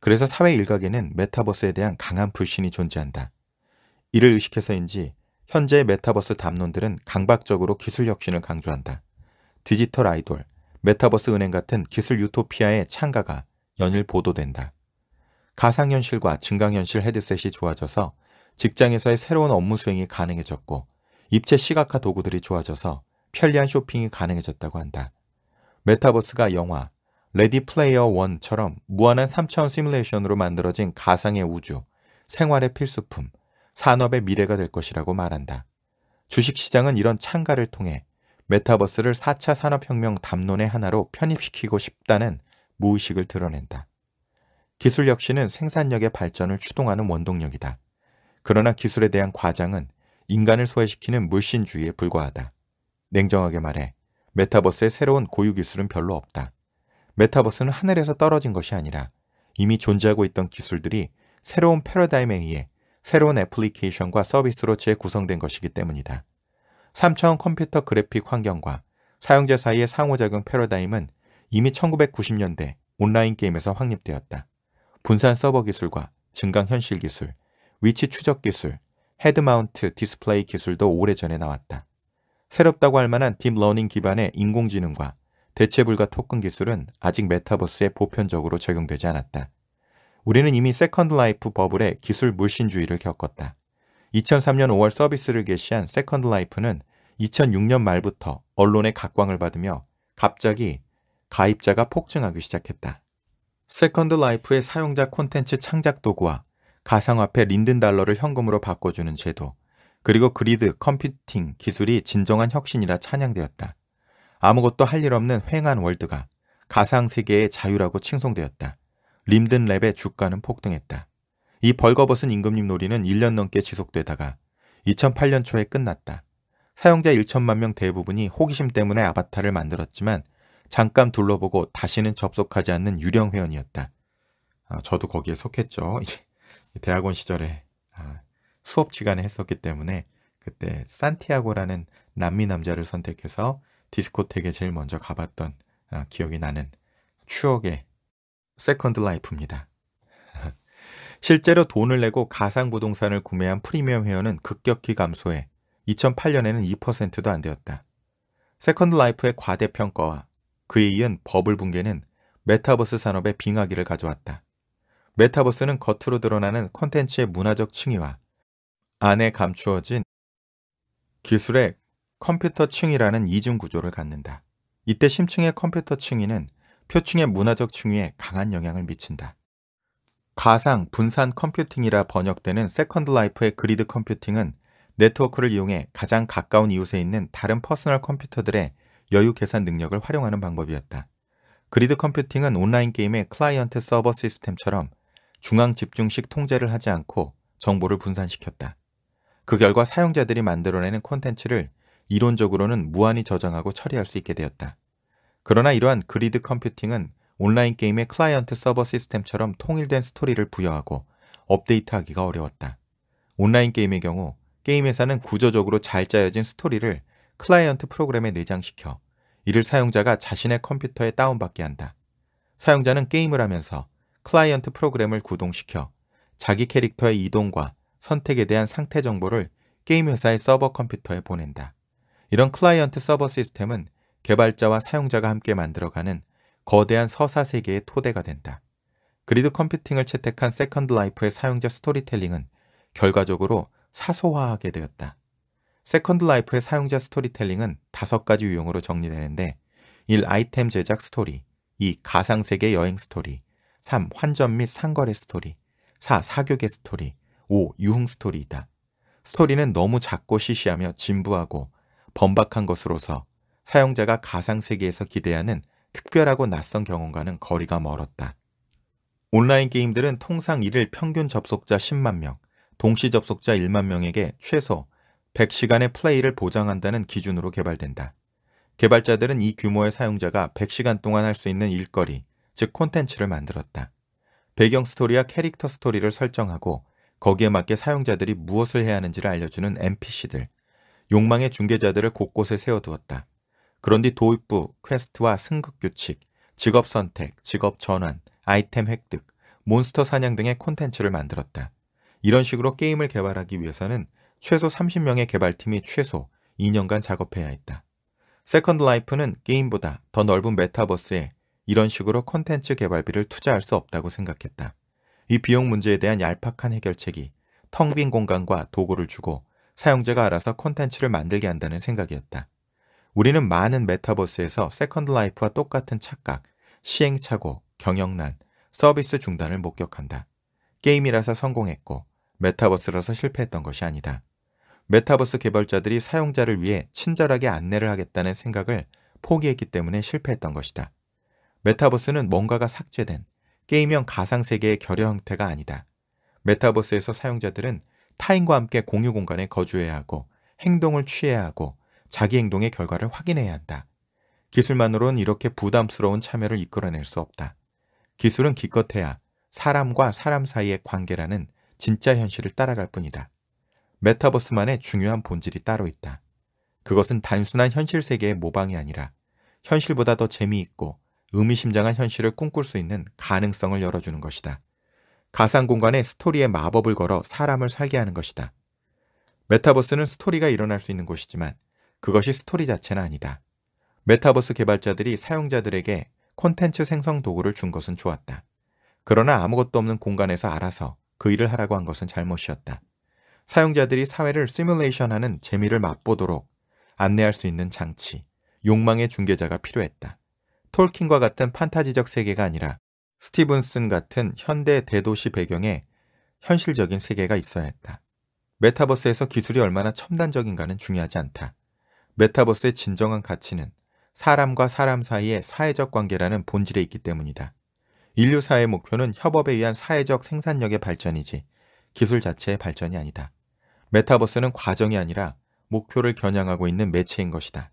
그래서 사회 일각에는 메타버스에 대한 강한 불신이 존재한다. 이를 의식해서인지 현재의 메타버스 담론들은 강박적으로 기술 혁신을 강조한다. 디지털 아이돌, 메타버스 은행 같은 기술 유토피아의 창가가 연일 보도된다. 가상현실과 증강현실 헤드셋이 좋아져서 직장에서의 새로운 업무 수행이 가능해졌고 입체 시각화 도구들이 좋아져서 편리한 쇼핑이 가능해졌다고 한다. 메타버스가 영화 레디 플레이어 1처럼 무한한 3차원 시뮬레이션으로 만들어진 가상의 우주, 생활의 필수품, 산업의 미래가 될 것이라고 말한다. 주식시장은 이런 창가를 통해 메타버스를 4차 산업혁명 담론의 하나로 편입시키고 싶다는 무의식을 드러낸다. 기술 혁신은 생산력의 발전을 추동하는 원동력이다. 그러나 기술에 대한 과장은 인간을 소외시키는 물신주의에 불과하다. 냉정하게 말해 메타버스의 새로운 고유 기술은 별로 없다. 메타버스는 하늘에서 떨어진 것이 아니라 이미 존재하고 있던 기술들이 새로운 패러다임에 의해 새로운 애플리케이션과 서비스로 재구성된 것이기 때문이다. 3차원 컴퓨터 그래픽 환경과 사용자 사이의 상호작용 패러다임은 이미 1990년대 온라인 게임에서 확립되었다. 분산 서버 기술과 증강현실 기술, 위치 추적 기술, 헤드마운트 디스플레이 기술도 오래전에 나왔다. 새롭다고 할 만한 딥러닝 기반의 인공지능과 대체불가 토큰 기술은 아직 메타버스에 보편적으로 적용되지 않았다. 우리는 이미 세컨드 라이프 버블의 기술 물신주의를 겪었다. 2003년 5월 서비스를 개시한 세컨드 라이프는 2006년 말부터 언론의 각광을 받으며 갑자기 가입자가 폭증하기 시작했다. 세컨드 라이프의 사용자 콘텐츠 창작 도구와 가상화폐 린든 달러를 현금으로 바꿔주는 제도, 그리고 그리드 컴퓨팅 기술이 진정한 혁신이라 찬양되었다. 아무것도 할 일 없는 횡한 월드가 가상세계의 자유라고 칭송되었다. 림든랩의 주가는 폭등했다. 이 벌거벗은 임금님 놀이는 1년 넘게 지속되다가 2008년 초에 끝났다. 사용자 1천만 명 대부분이 호기심 때문에 아바타를 만들었지만 잠깐 둘러보고 다시는 접속하지 않는 유령 회원이었다. 저도 거기에 속했죠. 대학원 시절에 수업 시간에 했었기 때문에 그때 산티아고라는 남미 남자를 선택해서 디스코텍에 제일 먼저 가봤던 기억이 나는 추억의 세컨드 라이프입니다. 실제로 돈을 내고 가상 부동산을 구매한 프리미엄 회원은 급격히 감소해 2008년에는 2%도 안 되었다. 세컨드 라이프의 과대평가와 그에 이은 버블 붕괴는 메타버스 산업에 빙하기를 가져왔다. 메타버스는 겉으로 드러나는 콘텐츠의 문화적 층위와 안에 감추어진 기술의 컴퓨터 층위라는 이중 구조를 갖는다. 이때 심층의 컴퓨터 층위는 표층의 문화적 층위에 강한 영향을 미친다. 가상 분산 컴퓨팅이라 번역되는 세컨드 라이프의 그리드 컴퓨팅은 네트워크를 이용해 가장 가까운 이웃에 있는 다른 퍼스널 컴퓨터들의 여유 계산 능력을 활용하는 방법이었다. 그리드 컴퓨팅은 온라인 게임의 클라이언트 서버 시스템처럼 중앙 집중식 통제를 하지 않고 정보를 분산시켰다. 그 결과 사용자들이 만들어내는 콘텐츠를 이론적으로는 무한히 저장하고 처리할 수 있게 되었다. 그러나 이러한 그리드 컴퓨팅은 온라인 게임의 클라이언트 서버 시스템처럼 통일된 스토리를 부여하고 업데이트하기가 어려웠다. 온라인 게임의 경우 게임 회사는 구조적으로 잘 짜여진 스토리를 클라이언트 프로그램에 내장시켜 이를 사용자가 자신의 컴퓨터에 다운받게 한다. 사용자는 게임을 하면서 클라이언트 프로그램을 구동시켜 자기 캐릭터의 이동과 선택에 대한 상태 정보를 게임 회사의 서버 컴퓨터에 보낸다. 이런 클라이언트 서버 시스템은 개발자와 사용자가 함께 만들어가는 거대한 서사 세계의 토대가 된다. 그리드 컴퓨팅을 채택한 세컨드 라이프의 사용자 스토리텔링은 결과적으로 사소화하게 되었다. 세컨드 라이프의 사용자 스토리텔링은 5가지 유형으로 정리되는데 1. 아이템 제작 스토리 2. 가상세계 여행 스토리 3. 환전 및 상거래 스토리 4. 사교계 스토리 5. 유흥 스토리이다. 스토리는 너무 작고 시시하며 진부하고 번박한 것으로서 사용자가 가상세계에서 기대하는 특별하고 낯선 경험과는 거리가 멀었다. 온라인 게임들은 통상 1일 평균 접속자 10만 명, 동시 접속자 1만 명에게 최소 100시간의 플레이를 보장한다는 기준으로 개발된다. 개발자들은 이 규모의 사용자가 100시간 동안 할 수 있는 일거리, 즉 콘텐츠를 만들었다. 배경 스토리와 캐릭터 스토리를 설정하고 거기에 맞게 사용자들이 무엇을 해야 하는지를 알려주는 NPC들, 욕망의 중개자들을 곳곳에 세워두었다. 그런 뒤 도입부, 퀘스트와 승급 규칙, 직업 선택, 직업 전환, 아이템 획득, 몬스터 사냥 등의 콘텐츠를 만들었다. 이런 식으로 게임을 개발하기 위해서는 최소 30명의 개발팀이 최소 2년간 작업해야 했다. 세컨드 라이프는 게임보다 더 넓은 메타버스에 이런 식으로 콘텐츠 개발비를 투자할 수 없다고 생각했다. 이 비용 문제에 대한 얄팍한 해결책이 텅 빈 공간과 도구를 주고 사용자가 알아서 콘텐츠를 만들게 한다는 생각이었다. 우리는 많은 메타버스에서 세컨드 라이프와 똑같은 착각, 시행착오, 경영난, 서비스 중단을 목격한다. 게임이라서 성공했고 메타버스라서 실패했던 것이 아니다. 메타버스 개발자들이 사용자를 위해 친절하게 안내를 하겠다는 생각을 포기했기 때문에 실패했던 것이다. 메타버스는 뭔가가 삭제된 게임형 가상세계의 결여 형태가 아니다. 메타버스에서 사용자들은 타인과 함께 공유 공간에 거주해야 하고 행동을 취해야 하고 자기 행동의 결과를 확인해야 한다. 기술만으로는 이렇게 부담스러운 참여를 이끌어낼 수 없다. 기술은 기껏해야 사람과 사람 사이의 관계라는 진짜 현실을 따라갈 뿐이다. 메타버스만의 중요한 본질이 따로 있다. 그것은 단순한 현실 세계의 모방이 아니라 현실보다 더 재미있고 의미심장한 현실을 꿈꿀 수 있는 가능성을 열어주는 것이다. 가상공간에 스토리의 마법을 걸어 사람을 살게 하는 것이다. 메타버스는 스토리가 일어날 수 있는 곳이지만 그것이 스토리 자체는 아니다. 메타버스 개발자들이 사용자들에게 콘텐츠 생성 도구를 준 것은 좋았다. 그러나 아무것도 없는 공간에서 알아서 그 일을 하라고 한 것은 잘못이었다. 사용자들이 사회를 시뮬레이션하는 재미를 맛보도록 안내할 수 있는 장치, 욕망의 중개자가 필요했다. 톨킨과 같은 판타지적 세계가 아니라 스티븐슨 같은 현대 대도시 배경에 현실적인 세계가 있어야 했다. 메타버스에서 기술이 얼마나 첨단적인가는 중요하지 않다. 메타버스의 진정한 가치는 사람과 사람 사이의 사회적 관계라는 본질에 있기 때문이다. 인류 사회의 목표는 협업에 의한 사회적 생산력의 발전이지 기술 자체의 발전이 아니다. 메타버스는 과정이 아니라 목표를 겨냥하고 있는 매체인 것이다.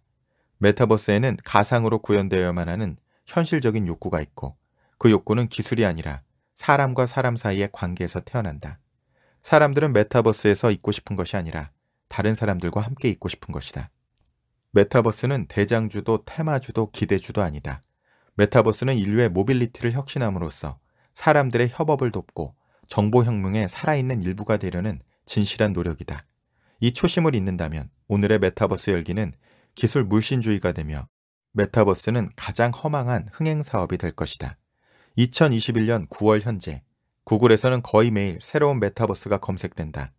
메타버스에는 가상으로 구현되어야만 하는 현실적인 욕구가 있고 그 욕구는 기술이 아니라 사람과 사람 사이의 관계에서 태어난다. 사람들은 메타버스에서 있고 싶은 것이 아니라 다른 사람들과 함께 있고 싶은 것이다. 메타버스는 대장주도 테마주도 기대주도 아니다. 메타버스는 인류의 모빌리티를 혁신함으로써 사람들의 협업을 돕고 정보혁명의 살아있는 일부가 되려는 진실한 노력이다. 이 초심을 잇는다면 오늘의 메타버스 열기는 기술 물신주의가 되며 메타버스는 가장 허망한 흥행사업이 될 것이다. 2021년 9월 현재 구글에서는 거의 매일 새로운 메타버스가 검색된다.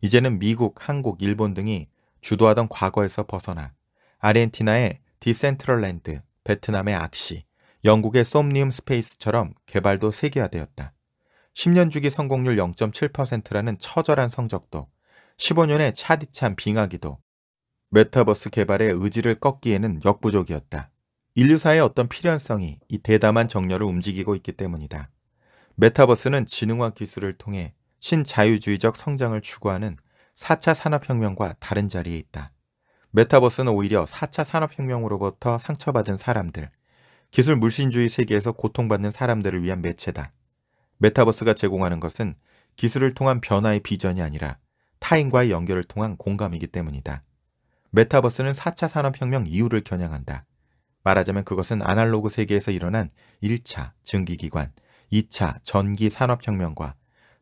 이제는 미국, 한국, 일본 등이 주도하던 과거에서 벗어나 아르헨티나의 디센트럴랜드, 베트남의 악시, 영국의 솜니움 스페이스처럼 개발도 세계화되었다. 10년 주기 성공률 0.7%라는 처절한 성적도 15년의 차디찬 빙하기도 메타버스 개발의 의지를 꺾기에는 역부족이었다. 인류사의 어떤 필연성이 이 대담한 정열을 움직이고 있기 때문이다. 메타버스는 지능화 기술을 통해 신자유주의적 성장을 추구하는 4차 산업혁명과 다른 자리에 있다. 메타버스는 오히려 4차 산업혁명으로부터 상처받은 사람들, 기술 물신주의 세계에서 고통받는 사람들을 위한 매체다. 메타버스가 제공하는 것은 기술을 통한 변화의 비전이 아니라 타인과의 연결을 통한 공감이기 때문이다. 메타버스는 4차 산업혁명 이후를 겨냥한다. 말하자면 그것은 아날로그 세계에서 일어난 1차 증기기관, 2차 전기 산업혁명과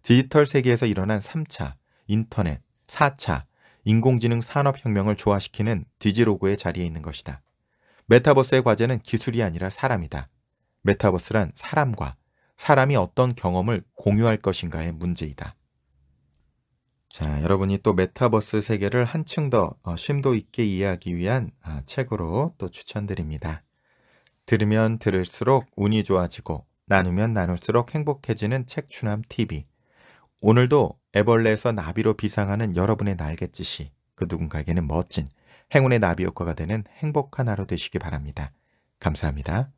디지털 세계에서 일어난 3차 인터넷, 4차 인공지능 산업혁명을 조화시키는 디지로고의 자리에 있는 것이다. 메타버스의 과제는 기술이 아니라 사람이다. 메타버스란 사람과 사람이 어떤 경험을 공유할 것인가의 문제이다. 자, 여러분이 또 메타버스 세계를 한층 더 심도 있게 이해하기 위한 책으로 또 추천드립니다. 들으면 들을수록 운이 좋아지고 나누면 나눌수록 행복해지는 책추남TV. 오늘도 애벌레에서 나비로 비상하는 여러분의 날갯짓이 그 누군가에게는 멋진 행운의 나비 효과가 되는 행복한 하루 되시기 바랍니다. 감사합니다.